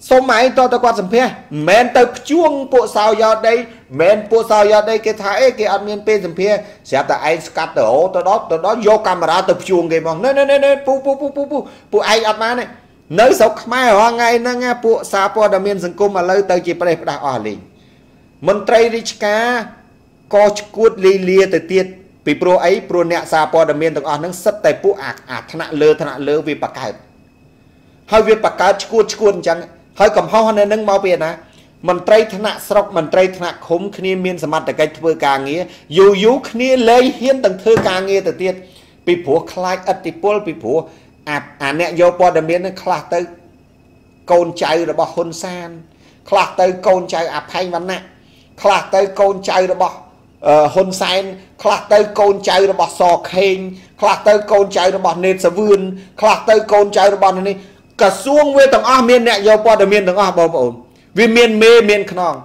sông máy to tới quạt sầm phê men tới chuông bộ sao giao đây men bộ sao giao đây cái thái cái ăn miên pê sầm phê sẽ tại anh cắt tổ tới đó vô camera tập chuông cái mong nơi pu anh ăn má này nơi sông mai hoa ngay nó nghe bộ sao po đầm miên sừng cung mà lơi tới chỉ phải đặt ở liền mình trai đi cá coi cuột li lia tới tiệt vì pro ấy pro nẹt xa po đầm miên tầng ở nâng sắt tay pu ạt ạt thằng lơ vì bạc cải hơi vì bạc cải cuốn chẳng hơi cầm hao nên nâng mau về nè mình trai thằng nẹt sọc mình trai thằng nẹt khom khné miên sầm mặt để cái thưa càng nghĩa dù dù khné lấy hiên tầng thưa càng nghĩa từ tiệt vì phù khai ắt thì pol vì phù ạt ạt nẹt vô po đầm miên nâng khla tới con trai rồi bỏ Hun Sen khla tới con trai ạt hay vấn nạn khla tới con trai rồi bỏ Hun Sen khạc tới con trai nó bỏ sò khen khạc tới con trai nó bỏ nền sờ vườn khạc tới con trai nó bỏ này cả xuống với tầng miên nè vô qua miên tầng bỏ vì miên mê miên khăn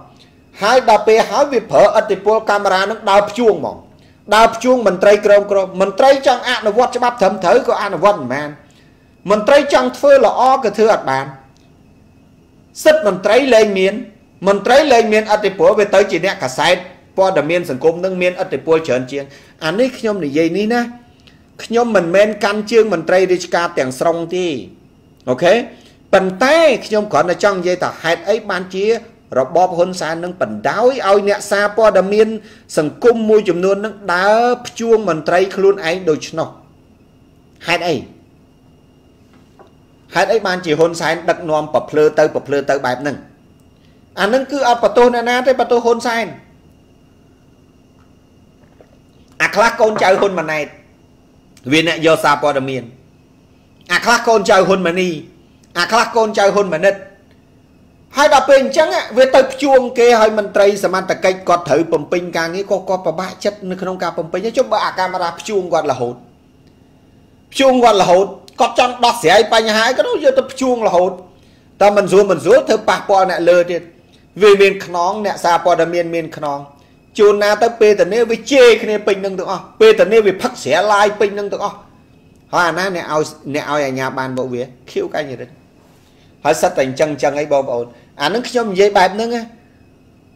Hai đạp bê háo vì phở ở tỉ bố camera nó đạp chuông mỏng. Đạp chuông mình trây krom krom. Mình trây chăng án ở vọt cho bác thấm thới của án ở vọt màn. Mình trây chăng thơ là o cơ thư ạt bàn. Sức mình trây lên miên. Mình trây lên miên ở tỉ bố về tới chỉ nẹ cả sạch. Bó đà miên sẵn cung nâng miên ở tỉ bố trơn chiếng. Án này khi nhóm này dây ní ná. Khi nhóm mình men căn chương mình trây đi chká tiền sông thì. Ok. Bần tay khi nhóm còn là chăng dây ta hẹt ấy ban chia. Rồi bóp Hun Sen nâng bẩn đáy ôi nẹ xa bó đà miên sẵn cung mùi chùm luôn nâng đáp chuông mình trây khá luôn ánh đôi chân nọ. Hẹt ấy. Hẹt ấy ban chỉ Hun Sen đặc nòm bập lơ tơ bạp nâng. Án nâng cứ ọt bà tô nà nà thế bà tô Hun Sen. À khá con cháu hôn mà này. Vì nè do xa bó đà miên. À khá con cháu hôn mà ni. À khá con cháu hôn mà nít. Hai đạp bình chẳng ạ. Vì tập chuông kê hơi mình trây xa màn tà cách. Còn thử bầm bình càng nghĩ có bà bá chất. Nó không có bầm bình. Chứ bà camera chuông còn là hốt. Chuông còn là hốt. Còn chẳng đọt xe ấy bà nhà hãi. Cái đó giờ tập chuông là hốt. Ta mình rút thử bà bó nè lơ thiệt. Vì mình khả nóng nè xa bó đà miên khả nóng. Chúng ta tới bê tần nếu với chê khi nên bình nâng tượng. Bê tần nếu với phát xé lai bình nâng tượng. Hóa ná nè ao nhà bàn bộ vía. Khiêu cái như thế. Hóa sát thành chân chân ấy bông ổn. Á nâng khi nhóm dây bạp nâng á.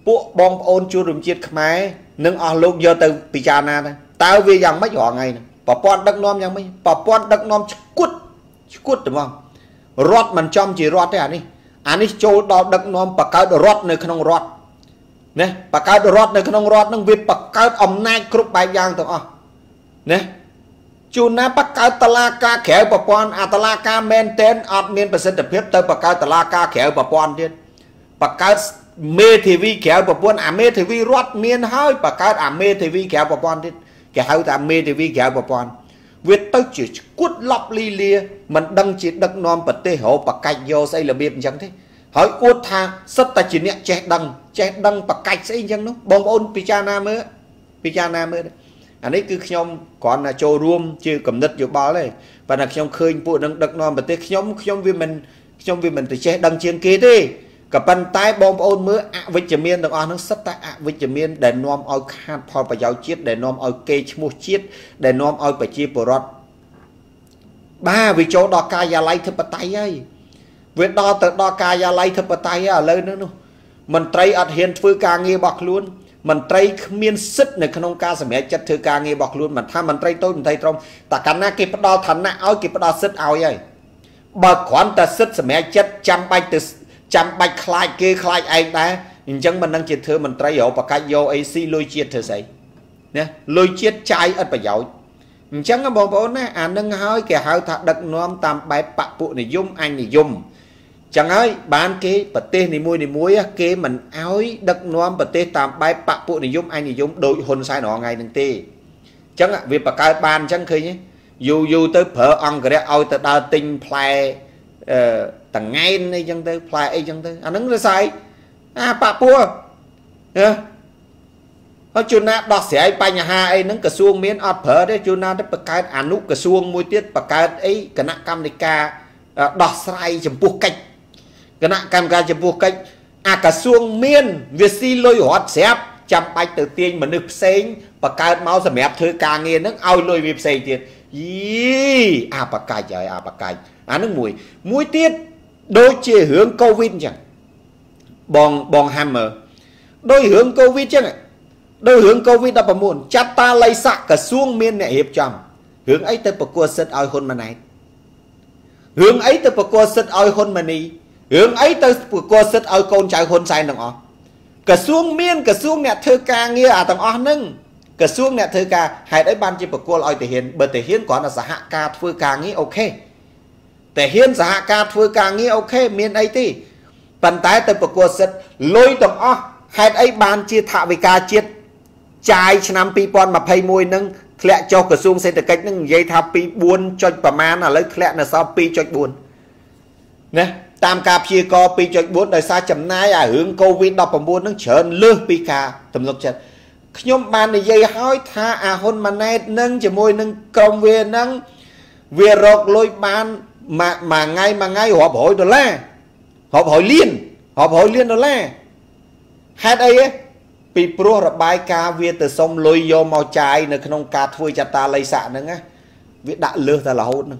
Bộ bông ổn chú rùm chiếc khmai. Nâng ổn lúc dơ từ bì chà nà. Tao về dàng mấy hóa ngày nè. Bà bọn đất nôm dàng mấy. Bà bọn đất nôm chắc cút. Chắc cút đúng không. Rốt mình chom chỉ rốt đấy á ní. Á ní chỗ đó đất nôm bà cao rốt nơi không rốt. Nè, bà cao đồ rốt này không rốt nâng việc bà cao ẩm nai cực bài giang tổng. Nè, chú ná bà cao tà la ca khéo bà bọn. À tà la ca men tên ọt miên bà sinh tập hiếp tới bà cao tà la ca khéo bà bọn điên. Bà cao mê thị vi khéo bà bọn. À mê thị vi rốt miên hơi bà cao à mê thị vi khéo bà bọn điên. Kẻ hâu ta mê thị vi khéo bà bọn. Việc tớ chỉ cút lọc ly lia. Mình đăng chỉ đăng non bà tê hộ bà cạch vô xây là biếp chẳng thế. Hỏi út thang sắp ta chỉ nẹ chết đăng bạc cách sẽ chẳng nó bông ôn pichana mơ anh ấy cứ nhóm còn là cho ruộng chưa cầm đất vô bó này và là nhóm khơi bộ đăng đăng non bật tết nhóm vì mình thì chết đăng chiên kế đi cả bàn tay bông ôn mơ ạ vitamin được ăn nó sắp ta ạ vitamin để nom ở khát phò và giáo chiết để nom ở cây một chiết để nom ở phải chi bộ rọt ba vì chỗ đo ca gia lai thập tay ấy việc đo tự đo ca gia lai thập tay ở lên nữa. Mình trây ọt hiền thư ca nghe bọc luôn. Mình trây miên sức này không ca sẽ mẹ chất thư ca nghe bọc luôn. Mình tham mình trây tôi mình thấy trong. Ta cả nà kịp đo thẳng nạ áo kịp đo sức áo vậy. Bà khoản ta sức sẽ mẹ chất chăm bạch khai kia khai anh ta. Nhưng chẳng mình đang chết thư mình trây ổ bà cách vô ấy si lôi chết thư giấy. Lôi chết chai ớt bà dấu. Nhưng chẳng bà bố ná à nâng hói kìa hói thật đất nôm tam bái bạc bụi này dung anh này dung. Chẳng ơi, bán kế bà tê này muối á, kế mình ái đất nóm bà tê tạm bái bạc bộ này giống anh này giống đội Hun Sen nó ngay nâng tê. Chẳng ạ, vì bà cao bàn chẳng khơi nhé. Dù dù tới phở ông gửi ôi ta đào tình phai tầng ngay này chẳng tới, phai ấy chẳng tới. À nâng là sai. À bạc bùa. Nói chú nát đọc xe ấy bà nhà hà ấy nâng cà xuông miếng ọt phở đấy. Chú nát bà cao án nút cà xuông mùi tiết bà cao ấy cà nạ cam này ca đọc sai chấm buộc cách. Cái nạng cam ca cho vô cách. À cả xuông miên. Việc si lôi hót xếp. Chăm bạch tự tiên mà nực xanh. Bà cao máu xa mẹp thư ca nghe nâng. Ôi lôi viếp xanh tiết. Yee. À bà cạch trời à bà cạch. À nâng mùi. Mùi tiết. Đôi chìa hướng Covid chẳng. Bong hammer. Đôi hướng Covid chẳng. Đôi hướng Covid đập bà môn. Chát ta lây sạc cả xuông miên nẹ hiếp chăm. Hướng ấy tới bà cua sứt ôi hôn mà này. Hướng ấy tới bà cua sứt ôi hôn mà này. Hướng ấy tới cô sức ở con trai Hun Sen đồng ổn. Cả xuống miên, cả xuống nẹ thơ ca nghe à tầng ổn nâng. Cả xuống nẹ thơ ca, hãy đấy ban chì bà cô lòi thể hiện có là giả hạ ca thơ ca nghe ok. Thể hiện giả hạ ca thơ ca nghe ok, miên ấy tí. Bần tái tới bà cô sức lôi đồng ổn. Hãy đấy ban chì thạ về ca chiết. Chai năm pi bọn mà phây môi nâng. Khẽ cho cả xuống xây từ cách nâng dây thạ pi buôn cho bà man là lấy khẽ là sao pi cho buôn. Nè. Tam ca phía co pi cho bốn đời xa chấm nai à hướng Covid đọc bằng bốn nâng chờn lư pi ca tầm lục chật nhóm bàn này dây hói tha à hôn mà nay nâng chỉ môi nâng công về nâng về rọc lôi bàn mà ngay họp hội đó la họp hội liên đó la Hết ấy bị pro là bài ca Việt từ sông lôi vô màu trái nữa không cá thui chặt ta lấy xạ nữa nghe Việt đã lừa ta là hôn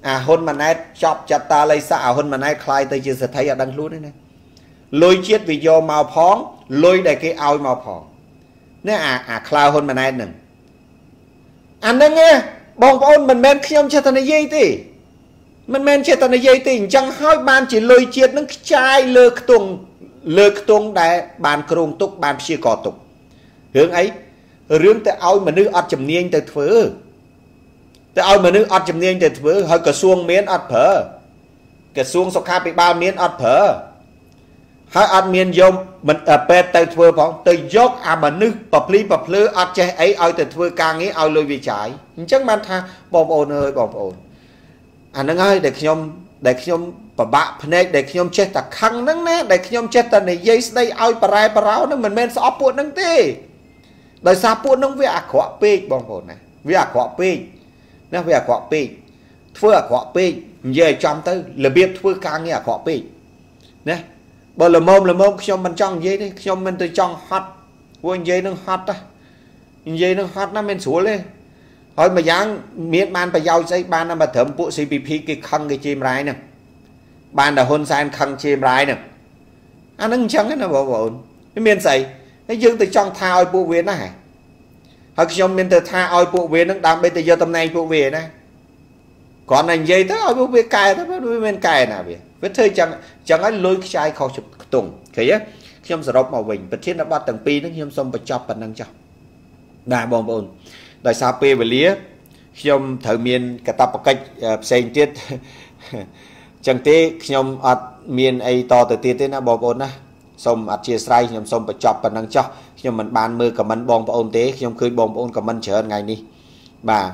à hôn mà nét chọc chặt ta lấy xạ hôn mà nét khai tới chưa thấy ở đằng luôn đấy này lôi chết vì do màu phóng lôi để cái ao màu phóng nè à khai hôn mà nét nè anh đang nghe bong bóng mình men khi ông chết anh dây thì mình men chết anh dây thì chẳng hỏi ban chỉ lôi chết nó chai lừa tuồng lực tung đại bàn kung tục bàn chia cỏ tục hướng ấy hướng tới ao mà nước ở chấm niên tới phứ tới ao mà nước ở chấm niên tới phứ hơi cả xuông miến ở phở cả xuông sọc khá bị ba miến ở phở hơi ở miền dông mình ở bên tới phứ phóng tới dốc à mà nước bập lư ở che ấy ao tới phứ càng nghĩ ao lôi vị trái chắc man tha bom ồn hơi bom ồn anh nó ngay để khi ông bà bạc này để khi ông chết ta khăn nắng nè để khi ông chết ta này dây đây ai bà rai bà ráo nó mình men sẽ ốp buồn nắng tê đời xa buồn nóng với à khó bê bóng hồn này với à khó bê nó với à khó bê thưa à khó bê về trong tư là biết thưa càng nghe à khó bê nè bởi là mồm khi ông mình trong dây đi khi ông mình từ trong hot của dây nó hot nó mình xuống lên hỏi mà dáng miết ban phải giao giấy ban năm mà thấm bộ CPP cái khăn cái chim rái nè ban là Hun Sen khăn chim rái nè anh nó chẳng cái nào bảo ổn cái miền sài cái dương từ trong tha oi bộ viên này hoặc trong miền từ tha oi bộ viên nó đang bây giờ tầm này bộ về này còn anh dây tới oi bộ về cài tới bên cài nào vậy với thời chẳng ấy lôi chai khâu chụp tùng thấy á trong giờ đọc màu bình vật thiết đã bắt tầng pi nó nhom xong vật chọc vật năng chọc đà bảo ổn đại sao về lía khi ông thợ miền cả tập cách xây tiết chẳng thế khi ông ăn miền ấy to từ tiết thế na bò bồn na xong ăn chia sài nhom xong phải chọc và năng cho khi mình bàn mưa cả mình bong và ôm tế khi ông khơi bong và ôm cả mình trở ngày đi bà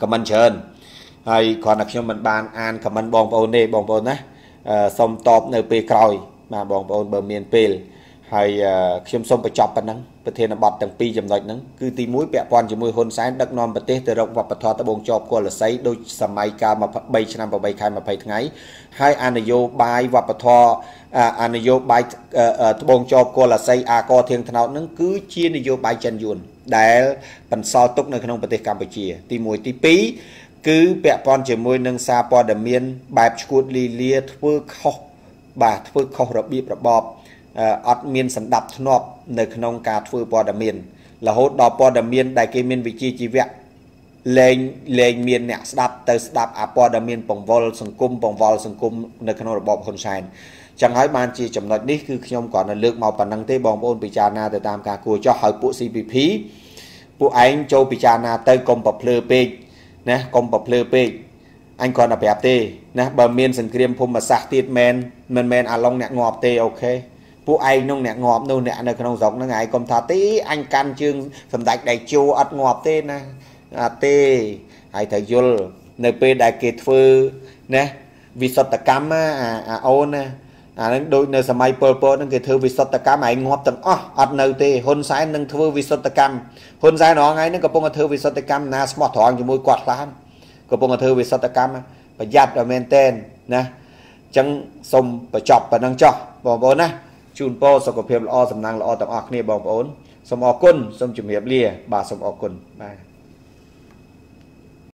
cả mình trở hay còn là khi mình bàn ăn cả mình bong và ôm đây bong bồn á xong top nơi pê còi mà bong và ôm bờ miền pê hay khi ông xong phải chọc và năng bất thế là bọt tầng pi chậm lạnh nắng cứ tí mũi bẹ quan chỉ mũi Hun Sen đắc non bất thế từ rộng và bất thoa ta bồn chọp qua là sấy đôi sầm mai ca mà bay năm và bay khai mà bay ngay hai anayo bay và bất thoa anayo bay bồn chọp qua là sấy a co thiên thao nắng cứ chia anayo bay chân yuan để phần so tốc nơi không bất thế Campuchia tí mũi tí pí cứ bẹ quan chỉ mũi nâng xa qua đầm miên bài chuột lì lìa thưa khóc bà thưa khóc rập bịp rập bọp ở miền sầm đập nọp nơi nông cà phê bò đầm miền là hốt đò bò đầm miền đại cây miền vị trí chỉ vẹn lên lên miền nè đạp tới đạp à bò đầm miền vòng vol sừng cung nơi nông bò Hun Sen chẳng hỏi ban chỉ chấm nói đi cứ khi ông còn là lược màu bản năng tế bò ôn bị trà na từ tam cà cua cho hỏi bộ CPP bộ anh châu bị trà na tới công bập lơ pe nè công bập lơ pe anh còn là bẹp tê nè bờ miền sừng kềm phum mà sạc tiệt men à long nè ngọt tê ok bộ anh nông nè ngọt nông nè nơi không giống nó ngày còn thà tí anh can chương phẩm đạch đại chiêu ắt ngọt tên nè tê hãy thấy dul nơi pe đại kiệt phư nè vì sọt tạc cam ôn đôi nơi sầm mai purple nó kể thưa vì sọt tạc cam anh ngọt tận ắt nơi tê Hun Sen nâng thưa vì sọt tạc cam Hun Sen nó ngay nó có bông thưa vì sọt tạc cam na smart thoáng cho môi quạt lan có bông thưa vì sọt tạc cam phải giặt và maintain nè chẳng xong phải chọc và nâng cho bỏ bón nè chun po so ko phep lo sam nang lo tang ออกគ្នាបងប្អូនសូមអរគុណសូមជម្រាបលាបាទសូមអរគុណបាទ